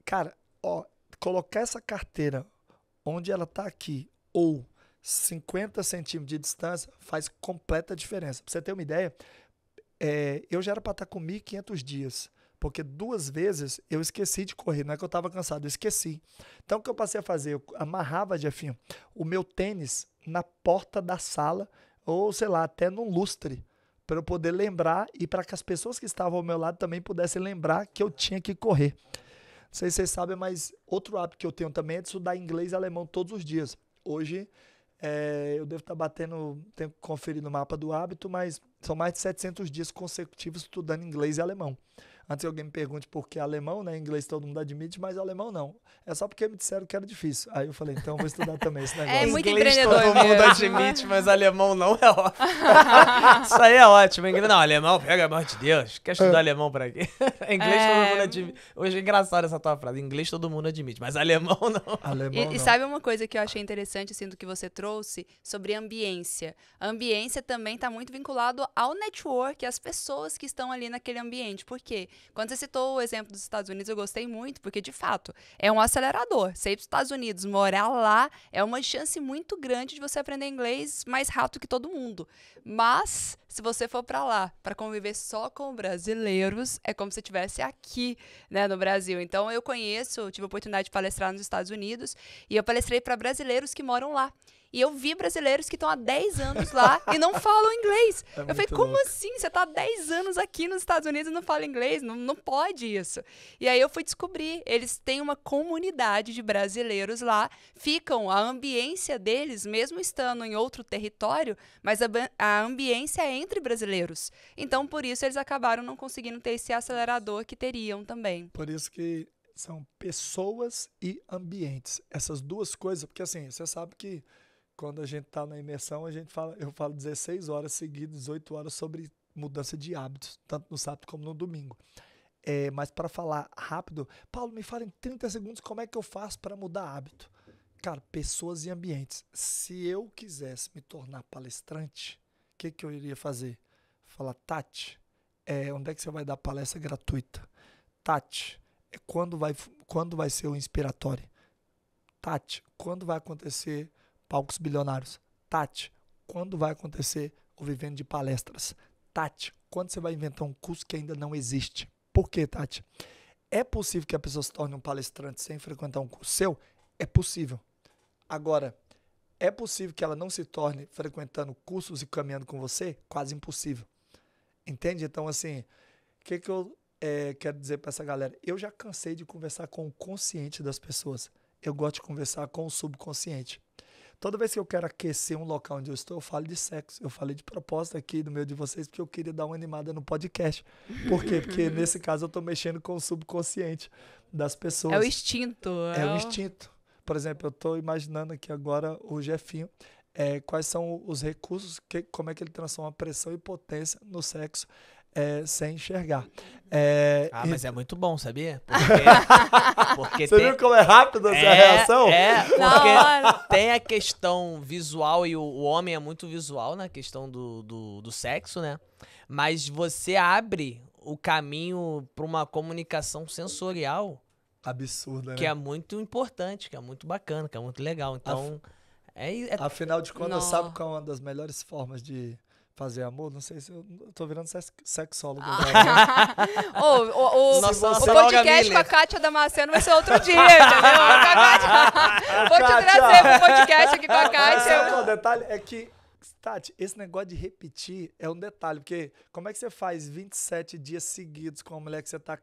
Cara, ó, colocar essa carteira onde ela tá aqui ou 50 centímetros de distância faz completa diferença. Pra você ter uma ideia, eu já era para estar com 1.500 dias, porque 2 vezes eu esqueci de correr, não é que eu estava cansado, eu esqueci. Então o que eu passei a fazer? Eu amarrava, Jeffinho, o meu tênis na porta da sala, ou sei lá, até num lustre, para eu poder lembrar e para que as pessoas que estavam ao meu lado também pudessem lembrar que eu tinha que correr. Não sei se vocês sabem, mas outro hábito que eu tenho também é de estudar inglês e alemão todos os dias. Hoje, eu devo estar batendo, tenho que conferir no mapa do hábito, mas são mais de 700 dias consecutivos estudando inglês e alemão. Antes que alguém me pergunte por que alemão, né? Inglês todo mundo admite, mas alemão não. É só porque me disseram que era difícil. Aí eu falei, então eu vou estudar também esse negócio. É muito inglês empreendedor. Todo mundo admite, mas alemão não é ótimo. Isso aí é ótimo. Não, alemão, pega, amor de Deus. Quer estudar alemão pra quê? Inglês todo mundo admite. Hoje é engraçado essa tua frase. Inglês todo mundo admite, mas alemão não. Alemão não. E sabe uma coisa que eu achei interessante, assim, do que você trouxe? Sobre ambiência. A ambiência também tá muito vinculado ao network, às pessoas que estão ali naquele ambiente. Por quê? Quando você citou o exemplo dos Estados Unidos, eu gostei muito, porque, de fato, é um acelerador. Você ir para os Estados Unidos, morar lá, é uma chance muito grande de você aprender inglês mais rápido que todo mundo. Mas, se você for para lá, para conviver só com brasileiros, é como se estivesse aqui, né, no Brasil. Então, eu tive a oportunidade de palestrar nos Estados Unidos, e eu palestrei para brasileiros que moram lá. E eu vi brasileiros que estão há 10 anos lá e não falam inglês. É, eu falei, como assim? Você está há 10 anos aqui nos Estados Unidos e não fala inglês? Não, não pode isso. E aí eu fui descobrir. Eles têm uma comunidade de brasileiros lá, ficam, a ambiência deles, mesmo estando em outro território, mas a ambiência é entre brasileiros. Então, por isso, eles acabaram não conseguindo ter esse acelerador que teriam também. Por isso que são pessoas e ambientes. Essas duas coisas, porque assim, você sabe que quando a gente está na imersão, a gente fala, eu falo 16 horas seguidas, 18 horas sobre mudança de hábitos, tanto no sábado como no domingo. É, mas para falar rápido, Paulo, me fala em 30 segundos como é que eu faço para mudar hábito. Cara, pessoas e ambientes. Se eu quisesse me tornar palestrante, o que que eu iria fazer? Falar, Tati, onde é que você vai dar palestra gratuita? Tati, quando vai ser o Inspiratory? Tati, quando vai acontecer Palcos Bilionários? Tati, quando vai acontecer o Vivendo de Palestras? Tati, quando você vai inventar um curso que ainda não existe? Por quê, Tati? É possível que a pessoa se torne um palestrante sem frequentar um curso seu? É possível. Agora, é possível que ela não se torne frequentando cursos e caminhando com você? Quase impossível. Entende? Então, assim, o que que eu quero dizer para essa galera? Eu já cansei de conversar com o consciente das pessoas. Eu gosto de conversar com o subconsciente. Toda vez que eu quero aquecer um local onde eu estou, eu falo de sexo. Eu falei de proposta aqui no meio de vocês, porque eu queria dar uma animada no podcast. Por quê? Porque nesse caso eu estou mexendo com o subconsciente das pessoas. É o instinto. É o instinto. Por exemplo, eu estou imaginando aqui agora o Jeffinho. Quais são os recursos, como é que ele transforma pressão e potência no sexo sem enxergar. Mas é muito bom, sabia? Porque você viu como é rápido essa reação? Porque tem a questão visual, e o homem é muito visual na questão do sexo, né? Mas você abre o caminho para uma comunicação sensorial absurda, né? Que é muito importante, que é muito bacana, que é muito legal. Então... Afinal de contas, sabe qual é uma das melhores formas de fazer amor? Não sei se eu tô virando sexólogo. O podcast com a Kátia Damasceno vai ser outro dia, entendeu? Vou te trazer pro podcast aqui com a Kátia. O detalhe é que, Tati, esse negócio de repetir é um detalhe, porque como é que você faz 27 dias seguidos com uma mulher que você tá...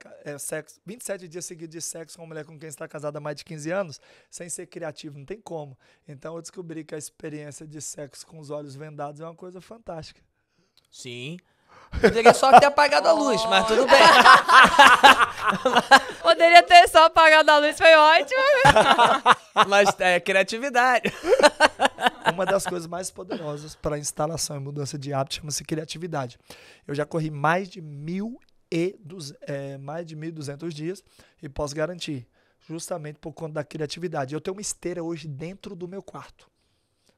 27 dias seguidos de sexo com uma mulher com quem você está casada há mais de 15 anos, sem ser criativo, não tem como. Então eu descobri que a experiência de sexo com os olhos vendados é uma coisa fantástica. Sim. Poderia só ter apagado a luz, mas tudo bem. Poderia ter só apagado a luz, foi ótimo. Mas é criatividade. Uma das coisas mais poderosas para instalação e mudança de hábito chama-se criatividade. Eu já corri mais de 1.200 dias e posso garantir, justamente por conta da criatividade. Eu tenho uma esteira hoje dentro do meu quarto.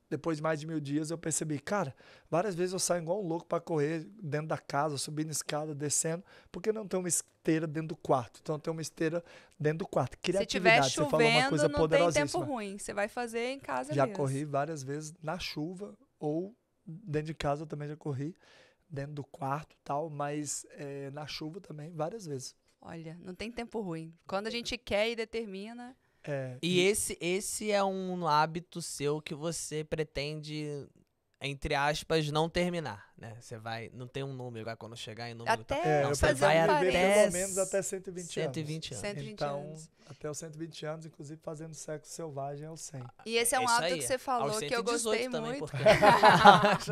Depois de mais de 1.000 dias, eu percebi, cara, várias vezes eu saio igual um louco para correr dentro da casa, subindo escada, descendo, porque não tem uma esteira dentro do quarto. Então, tem uma esteira dentro do quarto. Criatividade, se tiver chovendo, você falou uma coisa poderosíssima. Não tem tempo ruim, você vai fazer em casa mesmo. Já corri várias vezes na chuva ou dentro de casa, eu também já corri dentro do quarto e tal, mas na chuva também, várias vezes. Olha, não tem tempo ruim. Quando a gente quer e determina... Esse é um hábito seu que você pretende, entre aspas, não terminar, né? Você vai, não tem um número, quando chegar em número... você vai até pelo menos até 120 anos. Então, até os 120 anos, inclusive fazendo sexo selvagem aos 100. E esse é um hábito que você falou que eu gostei muito. Porque...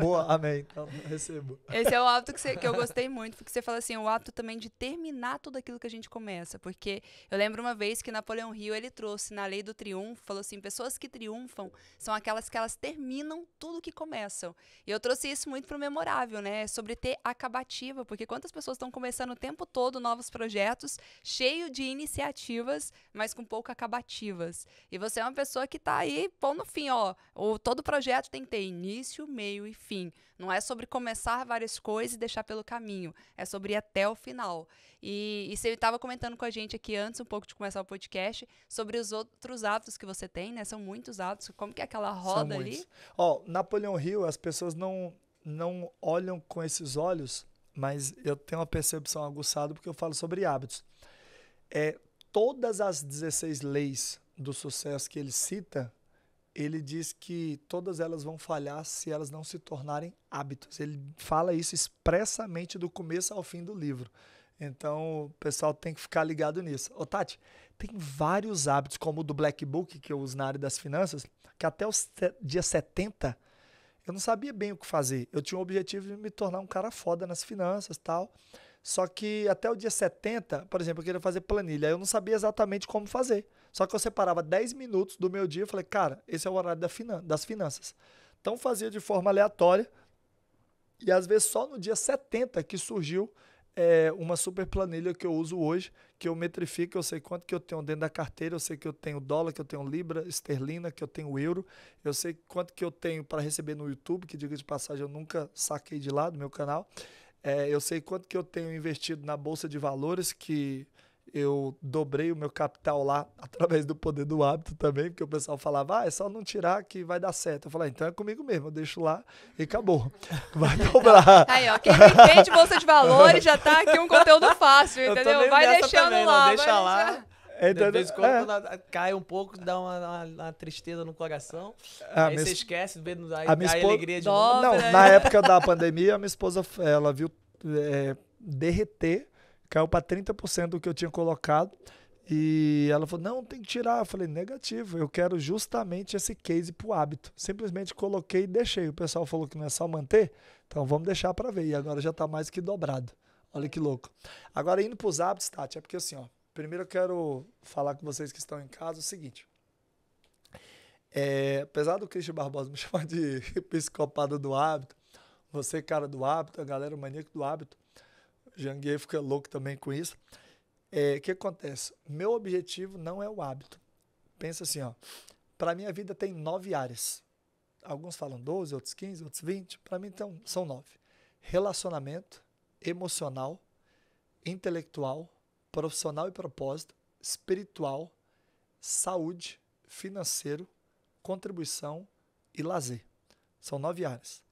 Boa, amém. Então, recebo. Esse é um hábito que eu gostei muito, porque você fala assim, o hábito também de terminar tudo aquilo que a gente começa, porque eu lembro uma vez que Napoleão Hill, ele trouxe na Lei do Triunfo, falou assim, pessoas que triunfam são aquelas que elas terminam tudo que começam. E eu trouxe isso muito pro Memorável, né? Sobre ter acabativa, porque quantas pessoas estão começando o tempo todo novos projetos, cheio de iniciativas, mas com pouco acabativas. E você é uma pessoa que tá aí pondo fim, ó. Todo projeto tem que ter início, meio e fim. Não é sobre começar várias coisas e deixar pelo caminho. É sobre ir até o final. E você estava comentando com a gente aqui antes, um pouco de começar o podcast, sobre os outros hábitos que você tem, né? São muitos hábitos. Como que é aquela roda ali? Ó, Napoleão Hill, as pessoas não olham com esses olhos, mas eu tenho uma percepção aguçada porque eu falo sobre hábitos. Todas as 16 leis do sucesso que ele cita, ele diz que todas elas vão falhar se elas não se tornarem hábitos. Ele fala isso expressamente do começo ao fim do livro. Então, o pessoal tem que ficar ligado nisso. Ô, Tati, tem vários hábitos, como o do Black Book, que eu uso na área das finanças, que até os dia 70, eu não sabia bem o que fazer. Eu tinha o objetivo de me tornar um cara foda nas finanças e tal. Só que até o dia 70, por exemplo, eu queria fazer planilha. Eu não sabia exatamente como fazer. Só que eu separava 10 minutos do meu dia e falei, cara, esse é o horário das finanças. Então, fazia de forma aleatória. E, às vezes, só no dia 70 que surgiu uma super planilha que eu uso hoje, que eu metrifico, eu sei quanto que eu tenho dentro da carteira, eu sei que eu tenho dólar, que eu tenho libra, esterlina, que eu tenho euro, eu sei quanto que eu tenho para receber no YouTube, que, diga de passagem, eu nunca saquei de lá do meu canal. Eu sei quanto que eu tenho investido na Bolsa de Valores, que eu dobrei o meu capital lá através do poder do hábito também, porque o pessoal falava, ah, é só não tirar que vai dar certo. Eu falei, então é comigo mesmo, eu deixo lá e acabou. Vai dobrar. Aí, ó, quem entende Bolsa de Valores já tá aqui um conteúdo fácil, entendeu? Vai deixando também, lá. Deixa lá. Então, de vez em quando cai um pouco, dá uma tristeza no coração. Aí você esquece, aí a alegria de novo. Não, na época da pandemia, a minha esposa, ela viu derreter, caiu para 30% do que eu tinha colocado. E ela falou, não, tem que tirar. Eu falei, negativo, eu quero justamente esse case pro hábito. Simplesmente coloquei e deixei. O pessoal falou que não é só manter, então vamos deixar para ver. E agora já tá mais que dobrado. Olha que louco. Agora, indo pros hábitos, Tati, é porque assim, ó. Primeiro eu quero falar com vocês que estão em casa o seguinte. Apesar do Christian Barbosa me chamar de psicopata do hábito, você cara do hábito, a galera maníaco do hábito, Janguier fica louco também com isso. O que acontece? Meu objetivo não é o hábito. Pensa assim, ó. Pra minha vida tem 9 áreas. Alguns falam 12, outros 15, outros 20. Pra mim então, são 9. Relacionamento, emocional, intelectual, profissional e propósito, espiritual, saúde, financeiro, contribuição e lazer. São 9 áreas.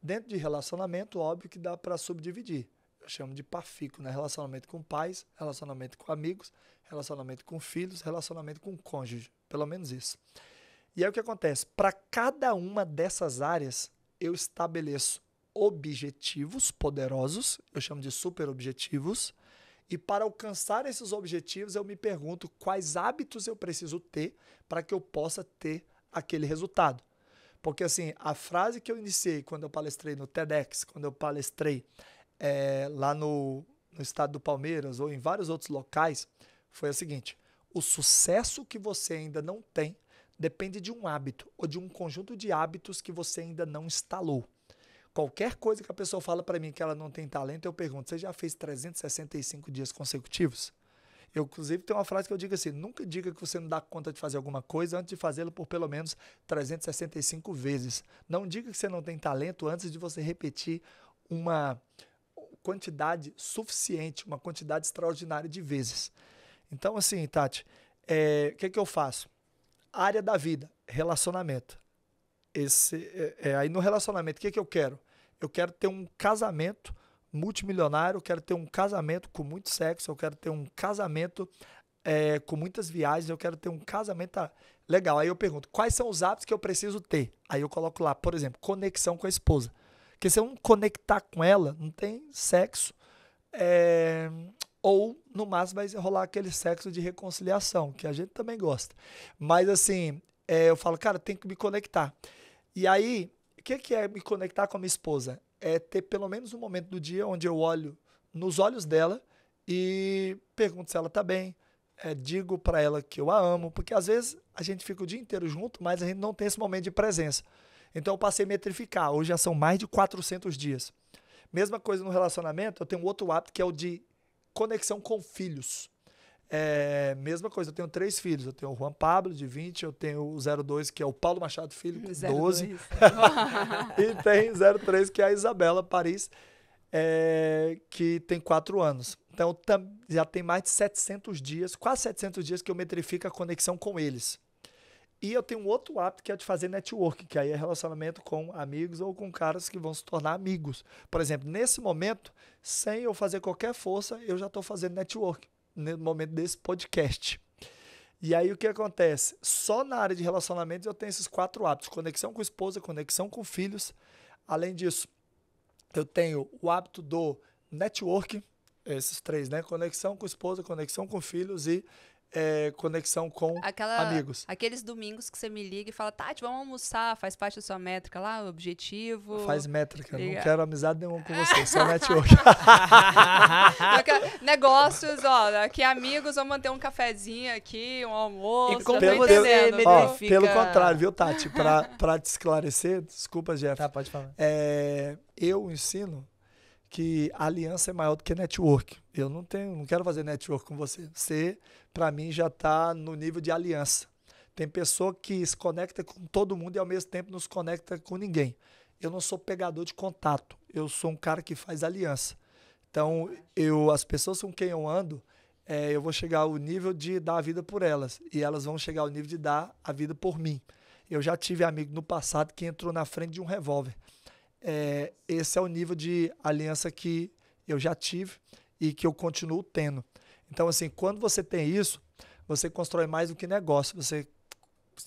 Dentro de relacionamento, óbvio que dá para subdividir. Eu chamo de pafico, né? Relacionamento com pais, relacionamento com amigos, relacionamento com filhos, relacionamento com cônjuge. Pelo menos isso. E aí o que acontece? Para cada uma dessas áreas, eu estabeleço objetivos poderosos, eu chamo de super objetivos. E para alcançar esses objetivos, eu me pergunto quais hábitos eu preciso ter para que eu possa ter aquele resultado. Porque assim, a frase que eu iniciei quando eu palestrei no TEDx, quando eu palestrei lá no Estádio do Palmeiras ou em vários outros locais, foi a seguinte: o sucesso que você ainda não tem depende de um hábito ou de um conjunto de hábitos que você ainda não instalou. Qualquer coisa que a pessoa fala para mim que ela não tem talento, eu pergunto, você já fez 365 dias consecutivos? Eu, inclusive, tenho uma frase que eu digo assim, nunca diga que você não dá conta de fazer alguma coisa antes de fazê-lo por pelo menos 365 vezes. Não diga que você não tem talento antes de você repetir uma quantidade suficiente, uma quantidade extraordinária de vezes. Então, assim, Tati, o que eu faço? Área da vida, relacionamento. Aí no relacionamento, o que eu quero? Eu quero ter um casamento multimilionário, eu quero ter um casamento com muito sexo, eu quero ter um casamento com muitas viagens, eu quero ter um casamento legal. Aí eu pergunto, quais são os hábitos que eu preciso ter? Aí eu coloco lá, por exemplo, conexão com a esposa. Porque se eu não conectar com ela, não tem sexo, ou no máximo vai rolar aquele sexo de reconciliação, que a gente também gosta. Mas assim, eu falo, cara, tem que me conectar. E aí, o que é me conectar com a minha esposa? É ter pelo menos um momento do dia onde eu olho nos olhos dela e pergunto se ela tá bem, digo para ela que eu a amo, porque às vezes a gente fica o dia inteiro junto, mas a gente não tem esse momento de presença. Então eu passei a metrificar, hoje já são mais de 400 dias. Mesma coisa no relacionamento, eu tenho outro hábito que é o de conexão com filhos. Mesma coisa, eu tenho 3 filhos, eu tenho o Juan Pablo de 20, eu tenho o 02 que é o Paulo Machado Filho com 12 e tem 03 que é a Isabela Paris que tem 4 anos, então já tem mais de 700 dias, quase 700 dias que eu metrifico a conexão com eles. E eu tenho um outro hábito que é de fazer network, que aí é relacionamento com amigos ou com caras que vão se tornar amigos. Por exemplo, nesse momento, sem eu fazer qualquer força, eu já estou fazendo network no momento desse podcast. E aí o que acontece? Só na área de relacionamentos eu tenho esses 4 hábitos. Conexão com esposa, conexão com filhos. Além disso, eu tenho o hábito do networking, esses 3, né? Conexão com esposa, conexão com filhos e conexão com amigos. Aqueles domingos que você me liga e fala, Tati, vamos almoçar, faz parte da sua métrica lá, o objetivo. Faz métrica, não quero amizade nenhuma com você, só network. Negócios, ó, aqui amigos, vamos manter um cafezinho aqui, um almoço. E como você metrifica... Pelo contrário, viu, Tati? Pra te esclarecer, desculpa, Jeff. Tá, pode falar. Eu ensino que a aliança é maior do que network. Eu não quero fazer network com você. Você, para mim, já está no nível de aliança. Tem pessoa que se conecta com todo mundo e, ao mesmo tempo, não se conecta com ninguém. Eu não sou pegador de contato. Eu sou um cara que faz aliança. Então, as pessoas com quem eu ando, eu vou chegar ao nível de dar a vida por elas. E elas vão chegar ao nível de dar a vida por mim. Eu já tive amigo no passado que entrou na frente de um revólver. Esse é o nível de aliança que eu já tive e que eu continuo tendo. Então, assim, quando você tem isso, você constrói mais do que negócio, você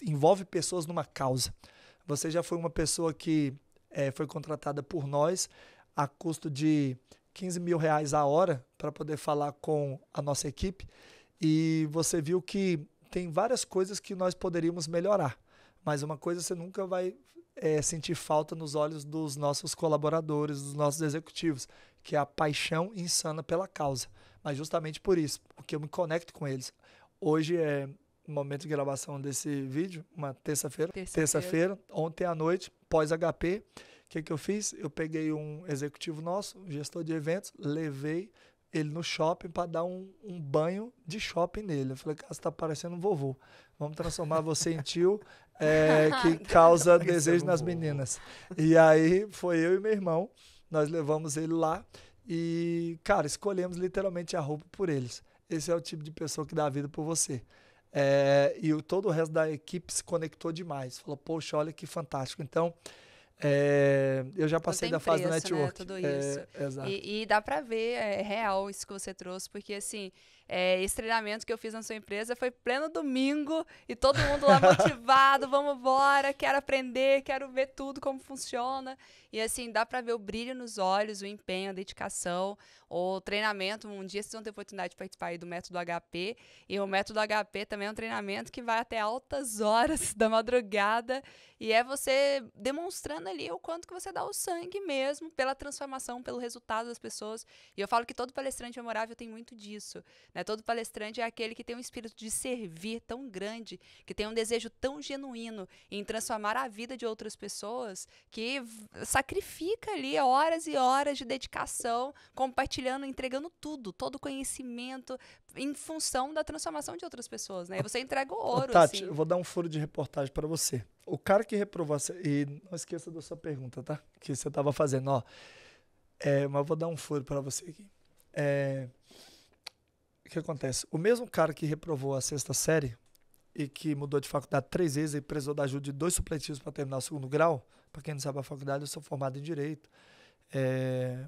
envolve pessoas numa causa. Você já foi uma pessoa que foi contratada por nós a custo de R$15.000 a hora para poder falar com a nossa equipe, e você viu que tem várias coisas que nós poderíamos melhorar, mas uma coisa você nunca vai... sentir falta nos olhos dos nossos colaboradores, dos nossos executivos, que é a paixão insana pela causa. Mas justamente por isso, porque eu me conecto com eles. Hoje é o momento de gravação desse vídeo, uma terça-feira. Terça-feira, ontem à noite, pós-HP. O que eu fiz? Eu peguei um executivo nosso, um gestor de eventos, levei ele no shopping para dar um banho de shopping nele. Eu falei, cara, você tá parecendo um vovô. Vamos transformar você em tio que causa desejo nas meninas. E aí foi eu e meu irmão, nós levamos ele lá e, cara, escolhemos literalmente a roupa por eles. Esse é o tipo de pessoa que dá a vida por você. E todo o resto da equipe se conectou demais. Falou, poxa, olha que fantástico. Então... eu já passei da fase do network. Né? Tudo isso. Exato. E dá pra ver, é real isso que você trouxe, porque assim, esse treinamento que eu fiz na sua empresa foi pleno domingo e todo mundo lá motivado, vamos embora, quero aprender, quero ver tudo como funciona. E assim, dá pra ver o brilho nos olhos, o empenho, a dedicação, o treinamento. Um dia vocês vão ter oportunidade de participar aí do Método HP, e o Método HP também é um treinamento que vai até altas horas da madrugada, e é você demonstrando ali o quanto que você dá o sangue mesmo pela transformação, pelo resultado das pessoas. E eu falo que todo palestrante memorável tem muito disso, né? Todo palestrante é aquele que tem um espírito de servir tão grande, que tem um desejo tão genuíno em transformar a vida de outras pessoas, que sacrifica ali horas e horas de dedicação, compartilhando, entregando tudo, todo o conhecimento em função da transformação de outras pessoas, né? E você entrega o ouro. Tati, assim. Eu vou dar um furo de reportagem para você. O cara que reprovou, e não esqueça da sua pergunta, tá? Que você estava fazendo, ó. Mas vou dar um furo para você aqui. O que acontece? O mesmo cara que reprovou a 6ª série e que mudou de faculdade 3 vezes e precisou da ajuda de 2 supletives para terminar o 2º grau, para quem não sabe a faculdade, eu sou formado em Direito,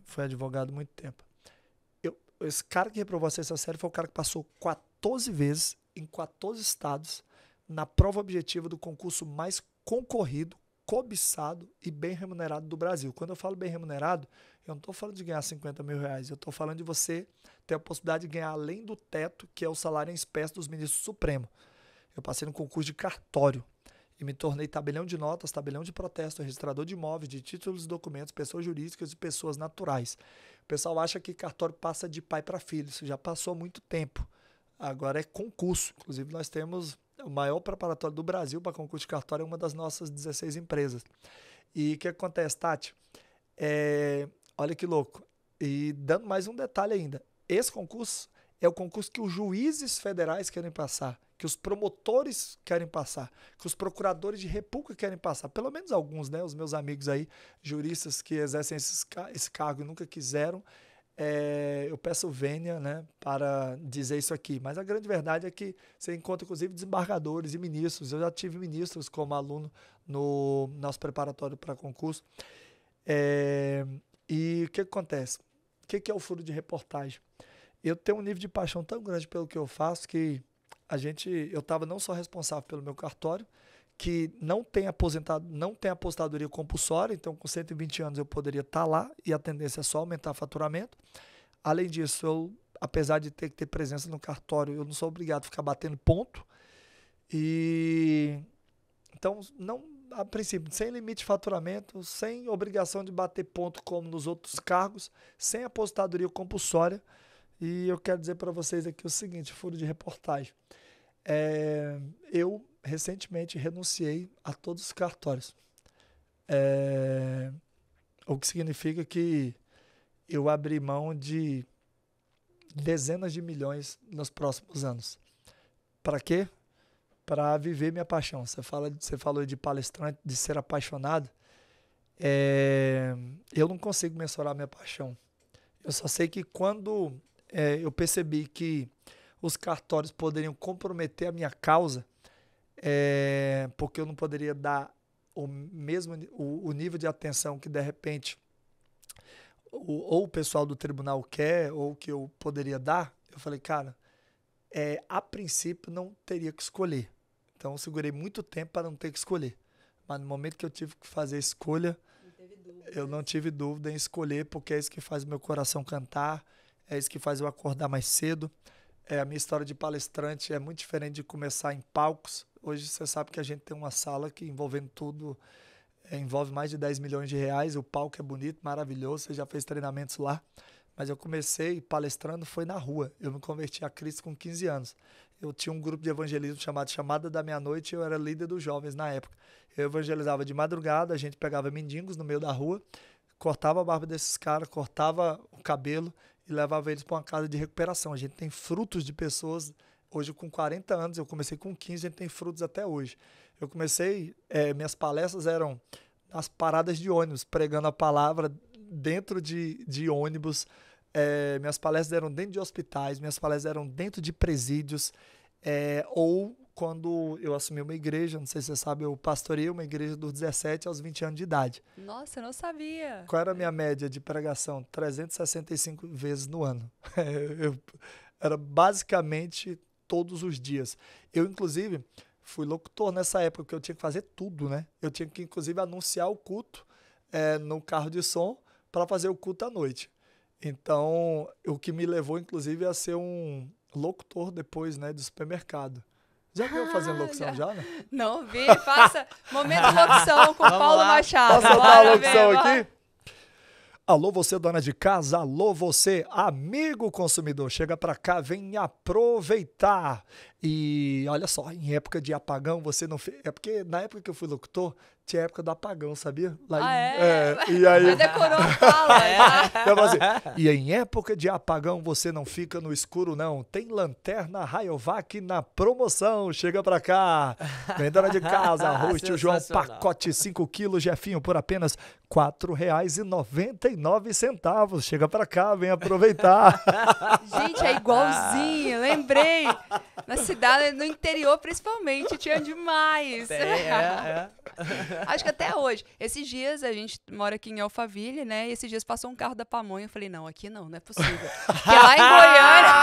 fui advogado muito tempo. Esse cara que reprovou a 6ª série foi o cara que passou 14 vezes em 14 estados na prova objetiva do concurso mais concorrido, cobiçado e bem remunerado do Brasil. Quando eu falo bem remunerado, eu não estou falando de ganhar R$50 mil, eu estou falando de você ter a possibilidade de ganhar além do teto, que é o salário em espécie dos ministros do Supremo. Eu passei no concurso de cartório e me tornei tabelião de notas, tabelião de protesto, registrador de imóveis, de títulos e documentos, pessoas jurídicas e pessoas naturais. O pessoal acha que cartório passa de pai para filho, isso já passou há muito tempo. Agora é concurso, inclusive nós temos o maior preparatório do Brasil para concurso de cartório, é uma das nossas 16 empresas. E o que acontece, Tati? Olha que louco. E dando mais um detalhe ainda, esse concurso é o concurso que os juízes federais querem passar, que os promotores querem passar, que os procuradores de república querem passar, pelo menos alguns, né? Os meus amigos aí, juristas que exercem esse cargo e nunca quiseram, eu peço vênia, né, para dizer isso aqui, mas a grande verdade é que você encontra inclusive desembargadores e ministros. Eu já tive ministros como aluno no nosso preparatório para concurso. E o que acontece? O que é o furo de reportagem? Eu tenho um nível de paixão tão grande pelo que eu faço que eu estava não só responsável pelo meu cartório, que não tem aposentado, não tem aposentadoria compulsória, então com 120 anos eu poderia estar lá e a tendência é só aumentar o faturamento. Além disso, eu, apesar de ter que ter presença no cartório, eu não sou obrigado a ficar batendo ponto. E então, não, a princípio, sem limite de faturamento, sem obrigação de bater ponto como nos outros cargos, sem aposentadoria compulsória. E eu quero dizer para vocês aqui o seguinte, furo de reportagem. Eu recentemente renunciei a todos os cartórios. O que significa que eu abri mão de dezenas de milhões nos próximos anos. Para quê? Para viver minha paixão. Você falou de palestrante, de ser apaixonado. Eu não consigo mensurar minha paixão. Eu só sei que quando eu percebi que os cartórios poderiam comprometer a minha causa, porque eu não poderia dar o nível de atenção que, de repente, ou o pessoal do tribunal quer, ou que eu poderia dar, eu falei, cara, a princípio não teria que escolher. Então eu segurei muito tempo para não ter que escolher. Mas no momento que eu tive que fazer a escolha, eu não tive dúvida em escolher, porque é isso que faz o meu coração cantar, é isso que faz eu acordar mais cedo. A minha história de palestrante é muito diferente de começar em palcos. Hoje você sabe que a gente tem uma sala que envolvendo tudo, envolve mais de 10 milhões de reais. O palco é bonito, maravilhoso, você já fez treinamentos lá. Mas eu comecei palestrando, foi na rua. Eu me converti a Cristo com 15 anos. Eu tinha um grupo de evangelismo chamado Chamada da Meia-Noite, eu era líder dos jovens na época. Eu evangelizava de madrugada, a gente pegava mendigos no meio da rua, cortava a barba desses caras, cortava o cabelo e levava eles para uma casa de recuperação. A gente tem frutos de pessoas, hoje com 40 anos, eu comecei com 15, a gente tem frutos até hoje. Eu comecei, minhas palestras eram nas paradas de ônibus, pregando a palavra dentro de ônibus, minhas palestras eram dentro de hospitais, minhas palestras eram dentro de presídios, ou quando eu assumi uma igreja, não sei se você sabe, eu pastorei uma igreja dos 17 aos 20 anos de idade. Nossa, eu não sabia! Qual era a minha média de pregação? 365 vezes no ano. Era basicamente todos os dias. Eu, inclusive, fui locutor nessa época, porque eu tinha que fazer tudo, né? Eu tinha que, inclusive, anunciar o culto no carro de som, para fazer o culto à noite. Então, o que me levou, inclusive, a ser um locutor depois, né, do supermercado. Já viu fazendo locução já, né? Não vi, faça momento locução com o Paulo Machado. Posso soltar a locução aqui? Alô, você, dona de casa. Alô, você, amigo consumidor. Chega pra cá, vem aproveitar. E olha só, em época de apagão, você não fez... É porque na época que eu fui locutor, tinha época do apagão, sabia? Lá e aí... Mas decorou a fala. Então, assim, e em época de apagão, você não fica no escuro, não. Tem lanterna Rayovac na promoção. Chega pra cá. Vem, dona de casa. Route o João, pacote 5 kg, Jefinho, por apenas R$4,99. Chega pra cá, vem aproveitar. Gente, é igualzinho. Lembrei. Na cidade, no interior, principalmente. Tinha demais. Acho que até hoje. Esses dias, a gente mora aqui em Alphaville, né? E esses dias passou um carro da pamonha. Eu falei, não, aqui não é possível. Porque lá em Goiânia...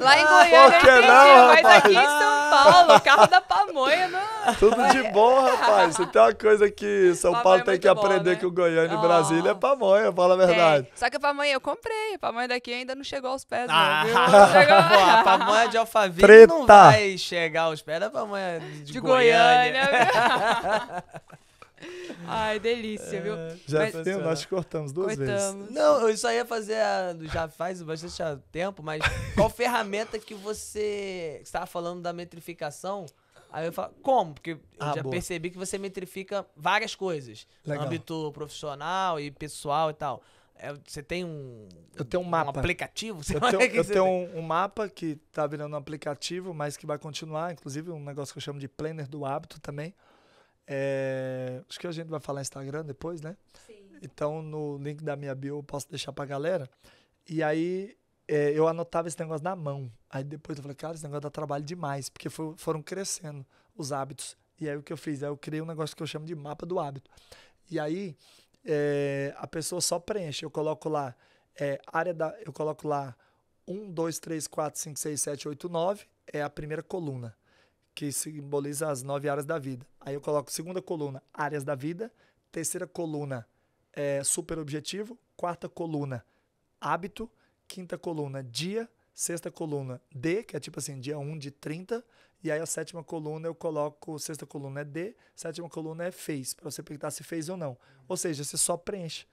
lá em Goiânia eu entendi, não, mas aqui em São Paulo, o carro da pamonha... Não. Tudo de bom, rapaz. Se tem uma coisa que São Paulo tem que aprender, né, com Goiânia e Brasília, é pamonha, fala a verdade. Só que a pamonha eu comprei. A pamonha daqui ainda não chegou aos pés, não, viu? A pamonha de Alphaville não vai chegar aos pés da pamonha de Goiânia. Ai, delícia, viu? Nós cortamos duas vezes. Não, eu só ia fazer já faz bastante tempo, mas qual ferramenta que você estava falando da metrificação? Aí eu falo, como? Porque eu percebi que você metrifica várias coisas. Legal. No âmbito profissional e pessoal e tal. Você tem eu tenho um mapa. Um aplicativo? Eu tenho um mapa que tá virando um aplicativo, mas que vai continuar, inclusive um negócio que eu chamo de planner do hábito também. Acho que a gente vai falar Instagram depois, né? Sim. Então, no link da minha bio eu posso deixar pra galera. E aí, eu anotava esse negócio na mão. Aí depois eu falei, cara, esse negócio dá trabalho demais, porque foram crescendo os hábitos. E aí o que eu fiz? Aí eu criei um negócio que eu chamo de mapa do hábito. E aí... a pessoa só preenche, eu coloco lá eu coloco lá 1, 2, 3, 4, 5, 6, 7, 8, 9 é a primeira coluna, que simboliza as 9 áreas da vida. Aí eu coloco segunda coluna, áreas da vida, terceira coluna, super objetivo, quarta coluna, hábito, quinta coluna, dia, sexta coluna, D, que é tipo assim, dia 1 de 30, e aí a sétima coluna eu coloco, sexta coluna é D, sétima coluna é fez, para você perguntar se fez ou não. Ou seja, você só preenche.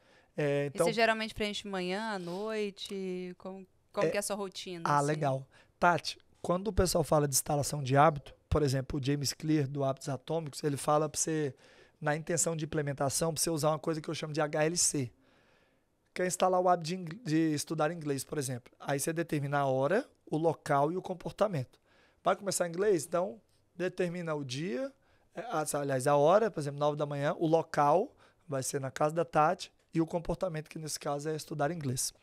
Então, e você geralmente preenche manhã, à noite? Como que é a sua rotina? Ah, assim? Legal. Tati, quando o pessoal fala de instalação de hábito, por exemplo, o James Clear, do Hábitos Atômicos, ele fala para você, na intenção de implementação, para você usar uma coisa que eu chamo de HLC. Quer instalar o hábito de estudar inglês, por exemplo. Aí você determina a hora, o local e o comportamento. Vai começar inglês? Então, determina o dia, aliás, a hora, por exemplo, 9 da manhã, o local, vai ser na casa da Tati, e o comportamento, que nesse caso é estudar inglês.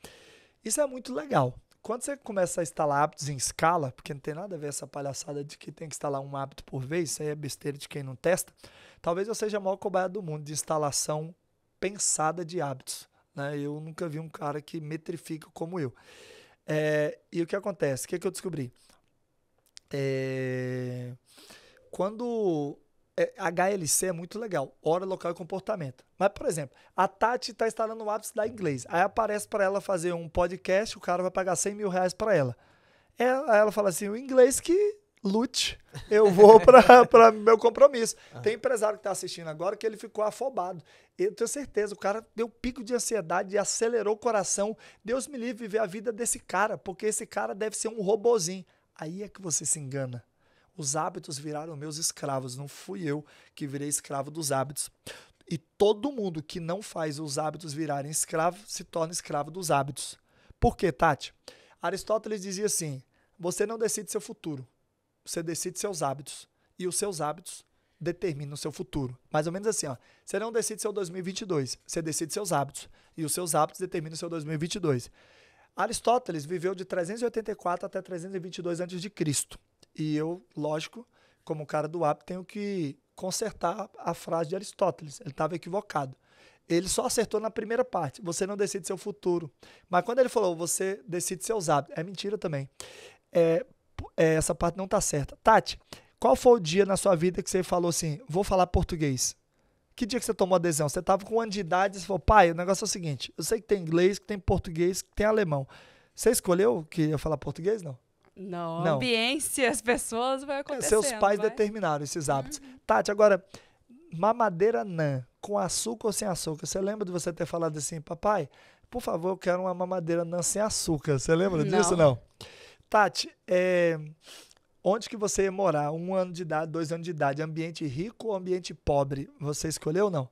Isso é muito legal. Quando você começa a instalar hábitos em escala, porque não tem nada a ver essa palhaçada de que tem que instalar um hábito por vez, isso aí é besteira de quem não testa, talvez eu seja a maior cobaia do mundo de instalação pensada de hábitos. Eu nunca vi um cara que metrifica como eu. E o que acontece? O que eu descobri? Quando... HLC é muito legal. Hora, local e comportamento. Mas, por exemplo, a Tati está instalando o hábito de estudar inglês. Aí aparece para ela fazer um podcast, o cara vai pagar 100 mil reais para ela. Aí ela fala assim, o inglês que... lute, eu vou para meu compromisso. Tem empresário que está assistindo agora que ele ficou afobado. Eu tenho certeza, o cara deu pico de ansiedade, acelerou o coração. Deus me livre viver a vida desse cara, porque esse cara deve ser um robozinho. Aí é que você se engana. Os hábitos viraram meus escravos, não fui eu que virei escravo dos hábitos. E todo mundo que não faz os hábitos virarem escravo, se torna escravo dos hábitos. Por quê, Tati? Aristóteles dizia assim, você não decide seu futuro. Você decide seus hábitos e os seus hábitos determinam o seu futuro. Mais ou menos assim, ó. Você não decide seu 2022, você decide seus hábitos e os seus hábitos determinam o seu 2022. Aristóteles viveu de 384 até 322 a.C. E eu, lógico, como cara do hábito, tenho que consertar a frase de Aristóteles. Ele estava equivocado. Ele só acertou na primeira parte, você não decide seu futuro. Mas quando ele falou, você decide seus hábitos, é mentira também. Essa parte não tá certa. Tati, qual foi o dia na sua vida que você falou assim, vou falar português? Que dia que você tomou a decisão? Você tava com 1 ano de idade e você falou, pai, o negócio é o seguinte, eu sei que tem inglês, que tem português, que tem alemão. Você escolheu que ia falar português, não? Não, a ambiência, as pessoas vai acontecendo. Seus pais determinaram esses hábitos. Tati, agora, mamadeira nã, com açúcar ou sem açúcar? Você lembra de você ter falado assim, papai, por favor, eu quero uma mamadeira nã sem açúcar. Você lembra disso ou não? Tati, onde que você ia morar? 1 ano de idade, 2 anos de idade? Ambiente rico ou ambiente pobre? Você escolheu ou não?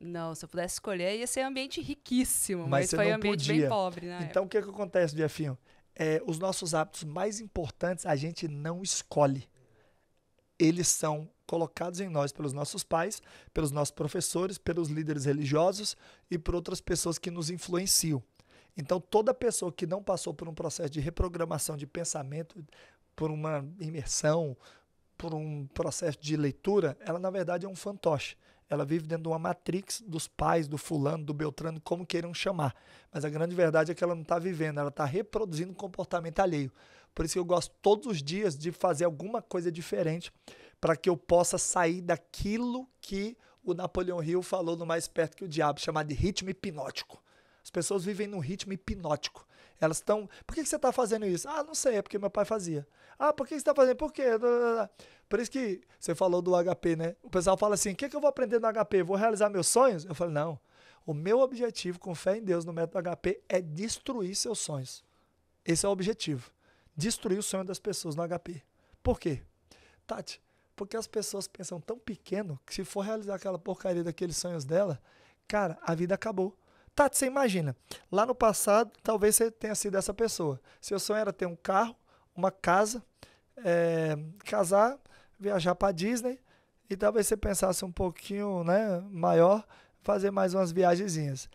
Não, se eu pudesse escolher, ia ser ambiente riquíssimo. Mas foi um ambiente bem pobre, né? Então, o que acontece, Jeffinho? Os nossos hábitos mais importantes, a gente não escolhe. Eles são colocados em nós pelos nossos pais, pelos nossos professores, pelos líderes religiosos e por outras pessoas que nos influenciam. Então, toda pessoa que não passou por um processo de reprogramação de pensamento, por uma imersão, por um processo de leitura, ela, na verdade, é um fantoche. Ela vive dentro de uma matrix dos pais, do fulano, do beltrano, como queiram chamar. Mas a grande verdade é que ela não está vivendo, ela está reproduzindo um comportamento alheio. Por isso que eu gosto todos os dias de fazer alguma coisa diferente para que eu possa sair daquilo que o Napoleão Hill falou no Mais Perto que o Diabo, chamado de ritmo hipnótico. As pessoas vivem num ritmo hipnótico. Elas estão... Por que você está fazendo isso? Ah, não sei, é porque meu pai fazia. Ah, por que você está fazendo? Por quê? Por isso que você falou do HP, né? O pessoal fala assim, o que eu vou aprender no HP? Vou realizar meus sonhos? Eu falo, não. O meu objetivo, com fé em Deus, no método HP, é destruir seus sonhos. Esse é o objetivo. Destruir o sonho das pessoas no HP. Por quê? Tati, porque as pessoas pensam tão pequeno que se for realizar aquela porcaria daqueles sonhos dela, cara, a vida acabou. Tati, você imagina, lá no passado, talvez você tenha sido essa pessoa. Seu sonho era ter um carro, uma casa, casar, viajar para Disney, e talvez você pensasse um pouquinho, né, maior, fazer mais umas viagenzinhas.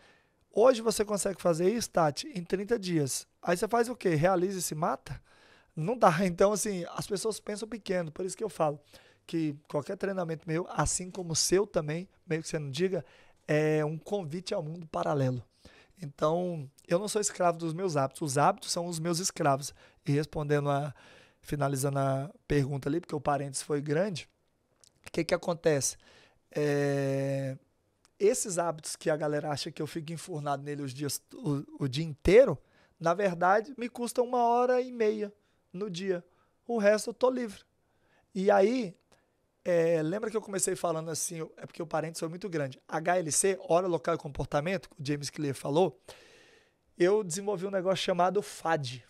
Hoje você consegue fazer isso, Tati, em 30 dias. Aí você faz o quê? Realiza e se mata? Não dá. Então, assim, as pessoas pensam pequeno, por isso que eu falo que qualquer treinamento meu, assim como o seu também, meio que você não diga, é um convite ao mundo paralelo. Então, eu não sou escravo dos meus hábitos. Os hábitos são os meus escravos. E respondendo a finalizando a pergunta ali, porque o parênteses foi grande, o que que acontece? Esses hábitos que a galera acha que eu fico enfurnado nele o dia inteiro, na verdade, me custam 1h30 no dia. O resto eu tô livre. E aí, lembra que eu comecei falando assim, é porque o parênteses foi muito grande. HLC, hora, local e comportamento, que o James Clear falou, eu desenvolvi um negócio chamado FAD.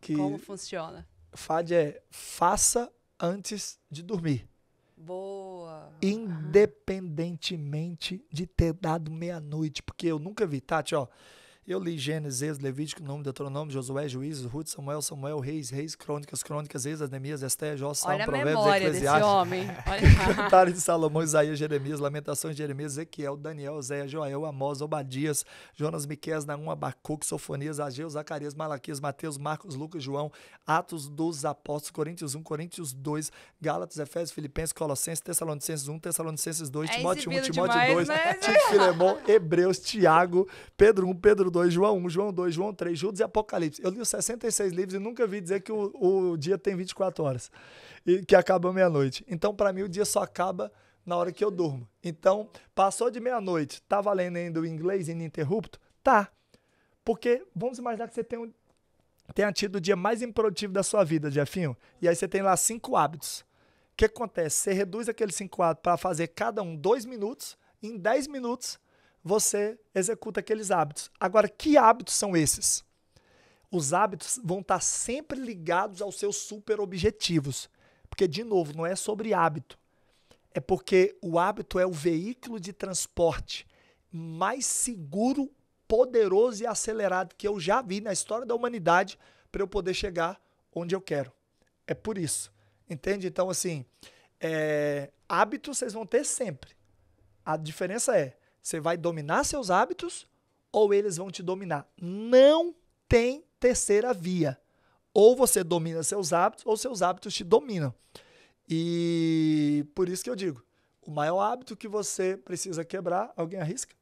Que como funciona? FAD é faça antes de dormir. Boa! Independentemente de ter dado meia-noite, porque eu nunca vi, Tati, ó, eu li Gênesis, Êxodo, Levítico, Nome, Deuteronômio, Josué, Juízes, Ruth, Samuel, Reis, Crônicas, Êxodo, Neemias, Esté, Jó, Salmo, Provérbios, Eclesiastes, Cantares de Salomão, Isaías, Jeremias, Lamentações, Jeremias, Ezequiel, Daniel, Oséia, Joel, Amós, Obadias, Jonas, Miqueias, Naum, Abacuque, Sofonias, Ageu, Zacarias, Malaquias, Mateus, Marcos, Lucas, João, Atos dos Apóstolos, Coríntios 1, Coríntios 2, Gálatas, Efésios, Filipenses, Colossenses, Tessalonicenses 1, Tessalonicenses 2, Timóteo 1, Timóteo 2, Tito, Filemão, Hebreus, Tiago, Pedro 1, Pedro 2, João 1, João 2, João 3, Judas e Apocalipse. Eu li os 66 livros e nunca vi dizer que o dia tem 24 horas e que acaba meia-noite. Então, para mim, o dia só acaba na hora que eu durmo. Então, passou de meia-noite, tá valendo ainda o inglês ininterrupto? Tá. Porque vamos imaginar que você tenha tido o dia mais improdutivo da sua vida, Jeffinho, e aí você tem lá 5 hábitos. O que acontece? Você reduz aqueles 5 hábitos para fazer cada um 2 minutos, em 10 minutos, você executa aqueles hábitos. Agora, que hábitos são esses? Os hábitos vão estar sempre ligados aos seus super objetivos. Porque, de novo, não é sobre hábito. É porque o hábito é o veículo de transporte mais seguro, poderoso e acelerado que eu já vi na história da humanidade para eu poder chegar onde eu quero. É por isso. Entende? Então, assim, hábitos vocês vão ter sempre. A diferença é, você vai dominar seus hábitos ou eles vão te dominar? Não tem terceira via. Ou você domina seus hábitos ou seus hábitos te dominam. E por isso que eu digo, o maior hábito que você precisa quebrar, alguém arrisca?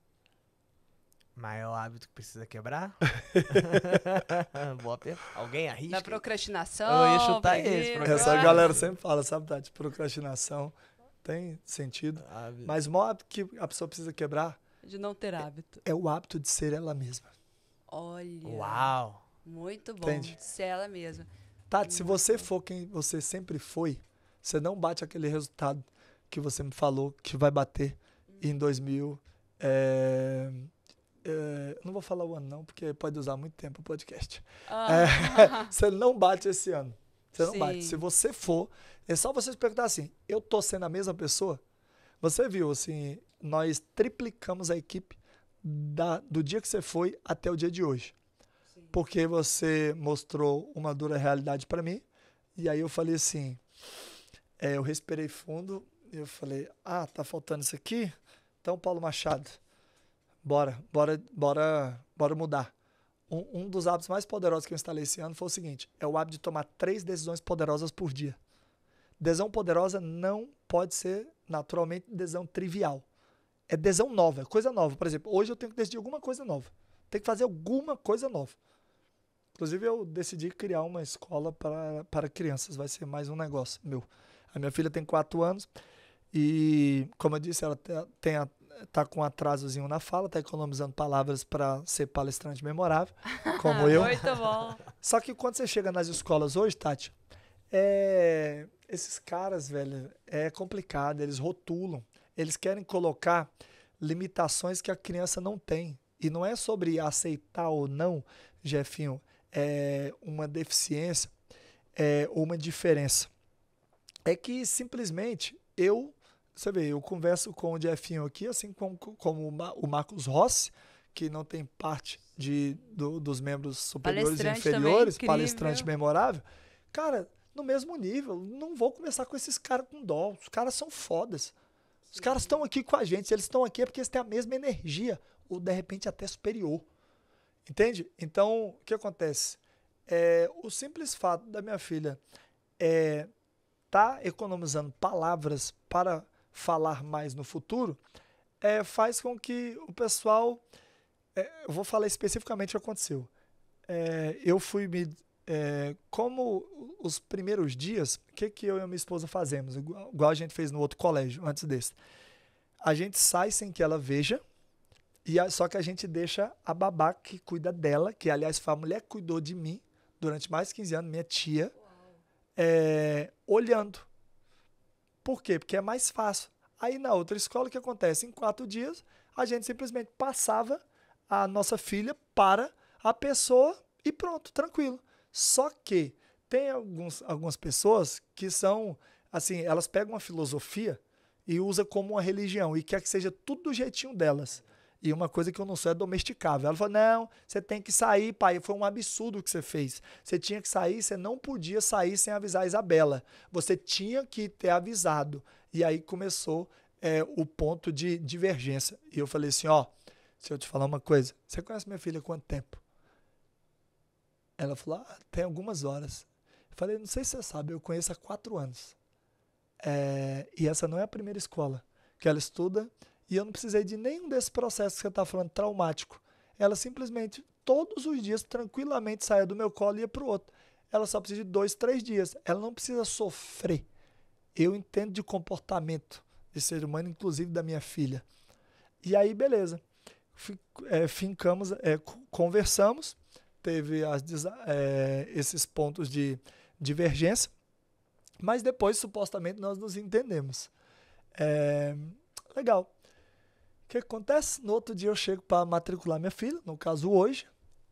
Maior hábito que precisa quebrar? Boa pergunta. Alguém arrisca? Na procrastinação. Eu ia chutar esse. Essa galera sempre fala, sabe, Tati? Procrastinação. Tem sentido, hábito. Mas o maior hábito que a pessoa precisa quebrar... De não ter hábito. É o hábito de ser ela mesma. Olha! Uau! Muito bom. Entende? Ser ela mesma. Tati, se você for quem você sempre foi, você não bate aquele resultado que você me falou que vai bater em 2000... não vou falar o ano não, porque pode usar muito tempo o podcast. Você não bate esse ano. Você não bate. Se você for, é só você se perguntar assim, eu tô sendo a mesma pessoa? Você viu, assim, nós triplicamos a equipe do dia que você foi até o dia de hoje. Sim. Porque você mostrou uma dura realidade para mim, e aí eu falei assim, eu respirei fundo, e eu falei, tá faltando isso aqui? Então, Paulo Machado, bora mudar. Um dos hábitos mais poderosos que eu instalei esse ano foi o seguinte, é o hábito de tomar 3 decisões poderosas por dia. Decisão poderosa não pode ser, naturalmente, decisão trivial. É decisão nova, coisa nova. Por exemplo, hoje eu tenho que decidir alguma coisa nova. Tenho que fazer alguma coisa nova. Inclusive, eu decidi criar uma escola para crianças. Vai ser mais um negócio meu. A minha filha tem 4 anos e, como eu disse, ela tá com um atrasozinho na fala, tá economizando palavras para ser palestrante memorável, como eu. Muito bom. Só que quando você chega nas escolas hoje, Tati, esses caras, velho, é complicado, eles rotulam, eles querem colocar limitações que a criança não tem. E não é sobre aceitar ou não, Jeffinho, uma deficiência, uma diferença. É que simplesmente você vê, eu converso com o Jeffinho aqui, assim como o Marcos Rossi, que não tem parte dos membros superiores e inferiores, palestrante memorável. Cara, no mesmo nível, não vou começar com esses caras com dó. Os caras são fodas. Os caras estão aqui com a gente. Se eles estão aqui é porque eles têm a mesma energia, ou de repente até superior. Entende? Então, o que acontece? O simples fato da minha filha tá economizando palavras para falar mais no futuro, faz com que o pessoal... eu vou falar especificamente o que aconteceu. Eu fui me como os primeiros dias, o que, que eu e a minha esposa fazemos? Igual a gente fez no outro colégio, antes desse. A gente sai sem que ela veja, só que a gente deixa a babá que cuida dela, que aliás foi a mulher que cuidou de mim durante mais de 15 anos, minha tia, olhando. Por quê? Porque é mais fácil. Aí na outra escola, o que acontece? Em 4 dias, a gente simplesmente passava a nossa filha para a pessoa e pronto, tranquilo. Só que tem algumas pessoas que são, assim, elas pegam uma filosofia e usam como uma religião e quer que seja tudo do jeitinho delas. E uma coisa que eu não sou é domesticável. Ela falou, não, você tem que sair, pai, foi um absurdo o que você fez. Você tinha que sair, você não podia sair sem avisar a Isabela. Você tinha que ter avisado. E aí começou o ponto de divergência. E eu falei assim, ó, se eu te falar uma coisa, você conhece minha filha há quanto tempo? Ela falou, ah, tem algumas horas. Eu falei, não sei se você sabe, eu conheço há 4 anos. E essa não é a primeira escola que ela estuda. E eu não precisei de nenhum desses processos que você está falando, traumático. Ela simplesmente, todos os dias, tranquilamente saía do meu colo e ia para o outro. Ela só precisa de 2, 3 dias. Ela não precisa sofrer. Eu entendo de comportamento de ser humano, inclusive da minha filha. E aí, beleza. Fincamos, conversamos. Teve esses pontos de divergência. Mas depois, supostamente, nós nos entendemos. Legal. O que acontece? No outro dia eu chego para matricular minha filha, no caso hoje,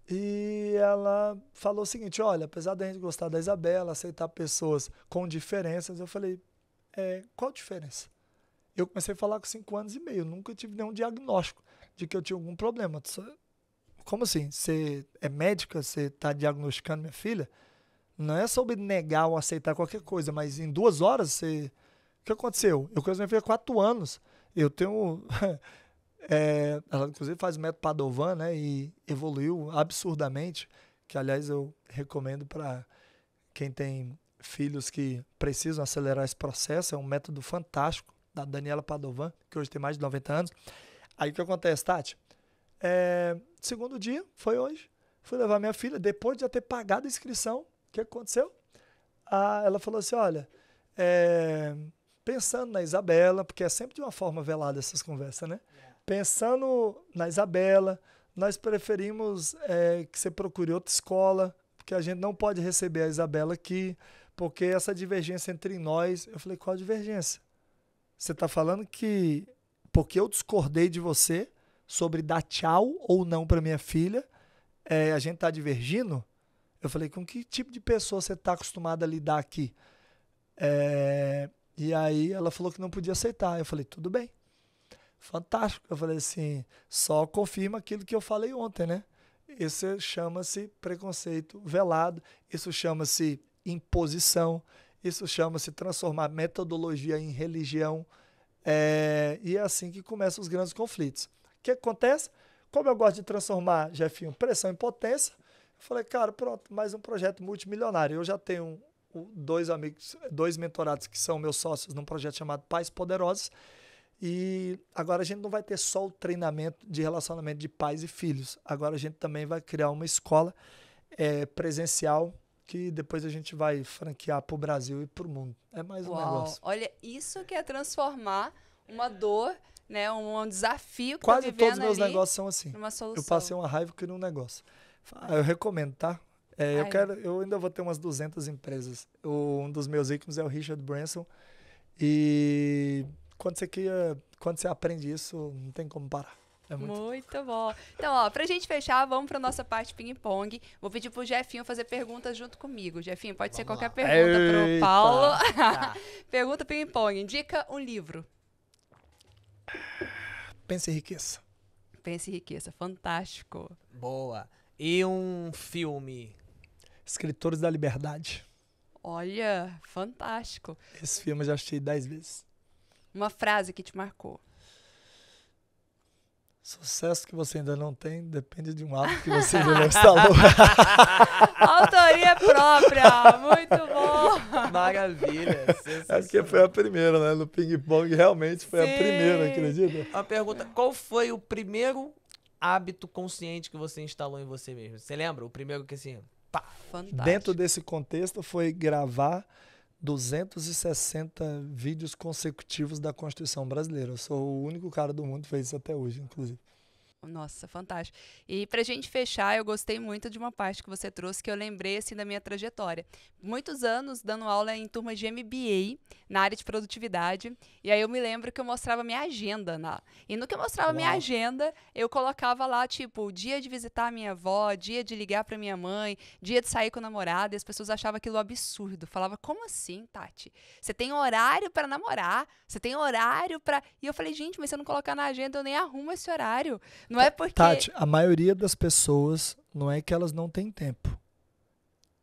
e ela falou o seguinte, olha, apesar da gente gostar da Isabela, aceitar pessoas com diferenças, eu falei, qual diferença? Eu comecei a falar com 5 anos e meio, nunca tive nenhum diagnóstico de que eu tinha algum problema. Como assim? Você é médica? Você está diagnosticando minha filha? Não é sobre negar ou aceitar qualquer coisa, mas em 2 horas você... O que aconteceu? Eu conheço minha filha há 4 anos, eu tenho... ela, inclusive, faz o método Padovan, né? E evoluiu absurdamente. Que, aliás, eu recomendo para quem tem filhos que precisam acelerar esse processo. É um método fantástico da Daniela Padovan, que hoje tem mais de 90 anos. Aí o que acontece, Tati? Segundo dia, foi hoje. Fui levar minha filha. Depois de já ter pagado a inscrição, o que aconteceu? Ela falou assim: olha, pensando na Isabela, porque é sempre de uma forma velada essas conversas, né? Pensando na Isabela, nós preferimos que você procure outra escola, porque a gente não pode receber a Isabela aqui, porque essa divergência entre nós... Eu falei, qual divergência? Você está falando que... Porque eu discordei de você sobre dar tchau ou não para minha filha, a gente está divergindo? Eu falei, com que tipo de pessoa você está acostumada a lidar aqui? E aí ela falou que não podia aceitar. Eu falei, tudo bem. Fantástico. Eu falei assim, só confirma aquilo que eu falei ontem, né? Isso chama-se preconceito velado, isso chama-se imposição, isso chama-se transformar metodologia em religião, e é assim que começam os grandes conflitos. O que acontece? Como eu gosto de transformar, Jeffinho, pressão em potência, eu falei, cara, pronto, mais um projeto multimilionário. Eu já tenho 2 mentorados que são meus sócios num projeto chamado Pais Poderosos. E agora a gente não vai ter só o treinamento de relacionamento de pais e filhos. Agora a gente também vai criar uma escola presencial que depois a gente vai franquear para o Brasil e para o mundo. É mais um negócio. Olha, isso que é transformar uma dor, né, um desafio que tá vivendo ali. Quase todos os meus negócios são assim. Eu passei uma raiva e criei um negócio. Eu recomendo, tá? Eu ainda vou ter umas 200 empresas. Um dos meus ícones é o Richard Branson. E... Quando você aprende isso, não tem como parar. É muito bom. Então, ó, pra gente fechar, vamos pra nossa parte ping-pong. Vou pedir pro Jeffinho fazer perguntas junto comigo. Jeffinho, pode ser qualquer pergunta pro Paulo. Tá. Pergunta ping-pong. Indica um livro. Pense e Riqueza. Pense e Riqueza. Fantástico. Boa. E um filme? Escritores da Liberdade. Olha, fantástico. Esse filme eu já assisti 10 vezes. Uma frase que te marcou. Sucesso que você ainda não tem depende de um hábito que você ainda não instalou. Autoria própria. Muito bom. Maravilha. Acho que foi a primeira, né? No ping-pong realmente foi a primeira, acredita? Uma pergunta. Qual foi o primeiro hábito consciente que você instalou em você mesmo? Você lembra? O primeiro que assim... Pá. Fantástico. Dentro desse contexto foi gravar 260 vídeos consecutivos da Constituição Brasileira. Eu sou o único cara do mundo que fez isso até hoje, inclusive. Nossa, fantástico. E pra gente fechar, eu gostei muito de uma parte que você trouxe, que eu lembrei assim da minha trajetória. Muitos anos dando aula em turmas de MBA, na área de produtividade, e aí eu me lembro que eu mostrava minha agenda. E no que eu mostrava minha agenda, eu colocava lá, tipo, o dia de visitar a minha avó, dia de ligar pra minha mãe, dia de sair com o namorado, e as pessoas achavam aquilo absurdo. Falava, como assim, Tati? Você tem horário pra namorar, você tem horário pra... E eu falei, gente, mas se eu não colocar na agenda, eu nem arrumo esse horário. Não é porque... Tati, a maioria das pessoas não é que elas não têm tempo.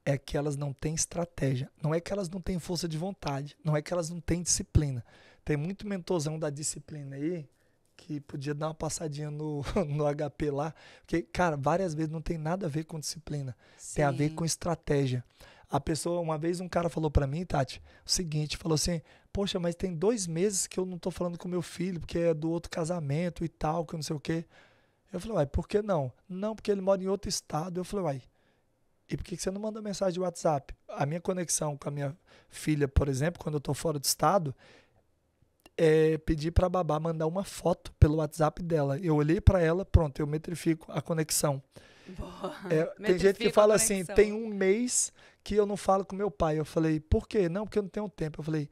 É que elas não têm estratégia. Não é que elas não têm força de vontade. Não é que elas não têm disciplina. Tem muito mentorzão da disciplina aí que podia dar uma passadinha no HP lá. Porque, cara, várias vezes não tem nada a ver com disciplina. Sim. Tem a ver com estratégia. A pessoa, uma vez um cara falou pra mim, Tati, o seguinte, falou assim, poxa, mas tem 2 meses que eu não tô falando com meu filho, porque é do outro casamento e tal, que eu não sei o quê. Eu falei, uai, por que não? Não, porque ele mora em outro estado. Eu falei, uai, e por que você não manda mensagem de WhatsApp? A minha conexão com a minha filha, por exemplo, quando eu tô fora do estado, é pedir pra babá mandar uma foto pelo WhatsApp dela. Eu olhei pra ela, pronto, eu metrifico a conexão. Boa, é, tem gente que fala assim, tem 1 mês que eu não falo com meu pai. Eu falei, por quê? Não, porque eu não tenho tempo. Eu falei,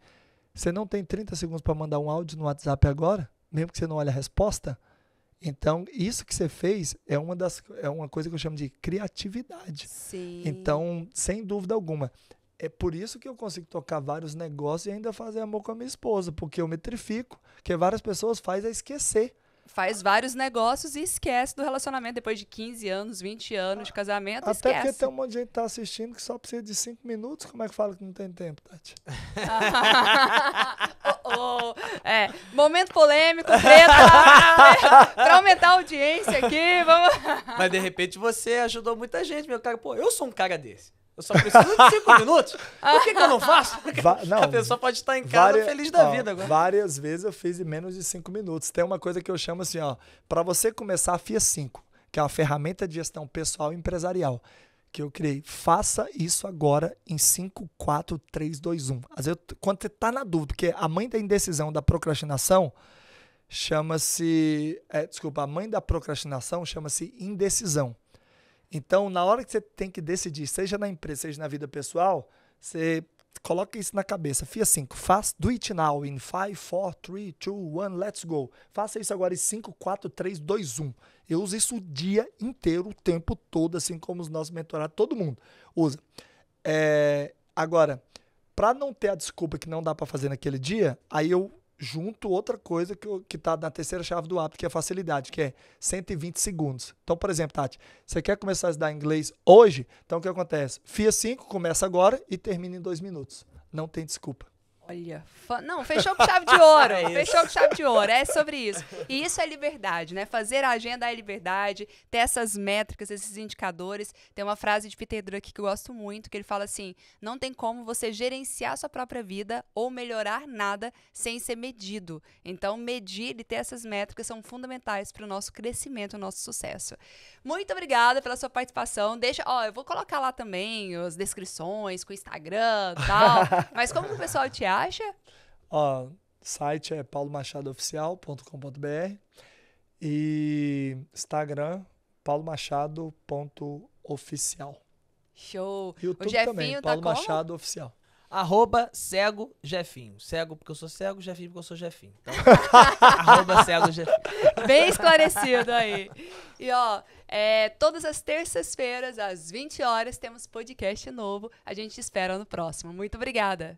você não tem 30 segundos pra mandar um áudio no WhatsApp agora? Mesmo que você não olhe a resposta? Então, isso que você fez é uma coisa que eu chamo de criatividade. Sim. Então, sem dúvida alguma. É por isso que eu consigo tocar vários negócios e ainda fazer amor com a minha esposa, porque eu metrifico, que várias pessoas fazem é esquecer. Faz vários negócios e esquece do relacionamento depois de 15 anos, 20 anos de casamento, até esquece. Até porque tem um monte de gente que tá assistindo que só precisa de 5 minutos. Como é que fala que não tem tempo, Tati? É, momento polêmico, treta, pra aumentar a audiência aqui. Vamos... Mas de repente você ajudou muita gente, meu cara. Pô, eu sou um cara desse. Eu só preciso de 5 minutos? Por que eu não faço? Não, a pessoa pode estar em casa feliz da vida agora. Várias vezes eu fiz em menos de 5 minutos. Tem uma coisa que eu chamo assim, ó. Para você começar a FIA 5, que é uma ferramenta de gestão pessoal e empresarial, que eu criei. Faça isso agora em 5, 4, 3, 2, 1. Às vezes, quando você tá na dúvida, porque a mãe da indecisão, da procrastinação, chama-se... desculpa, a mãe da procrastinação chama-se indecisão. Então, na hora que você tem que decidir, seja na empresa, seja na vida pessoal, você coloca isso na cabeça. FIA 5, faz, do it now, in 5, 4, 3, 2, 1, let's go. Faça isso agora em 5, 4, 3, 2, 1. Eu uso isso o dia inteiro, o tempo todo, assim como os nossos mentorados, todo mundo usa. Agora, para não ter a desculpa que não dá para fazer naquele dia, aí eu junto outra coisa que está na terceira chave do hábito, que é a facilidade, que é 120 segundos. Então, por exemplo, Tati, você quer começar a estudar inglês hoje? Então, o que acontece? FIA 5, começa agora e termina em 2 minutos. Não tem desculpa. Olha, não, fechou com chave de ouro, fechou com chave de ouro, é sobre isso. E isso é liberdade, né? Fazer a agenda é liberdade, ter essas métricas, esses indicadores. Tem uma frase de Peter Drucker que eu gosto muito, que ele fala assim, não tem como você gerenciar sua própria vida ou melhorar nada sem ser medido. Então, medir e ter essas métricas são fundamentais para o nosso crescimento, o nosso sucesso. Muito obrigada pela sua participação. Deixa, ó, eu vou colocar lá também as descrições com o Instagram e tal, mas como o pessoal te acha? Ó, site é paulomachadooficial.com.br e Instagram paulomachado.oficial. Show! YouTube o Jefinho também, Paulo Machado como? Oficial. @cego Jefinho. Cego porque eu sou cego, Jefinho porque eu sou Jefinho. Então, @cego Jefinho. Bem esclarecido aí. E ó, todas as terças-feiras, às 20 horas, temos podcast novo. A gente te espera no próximo. Muito obrigada!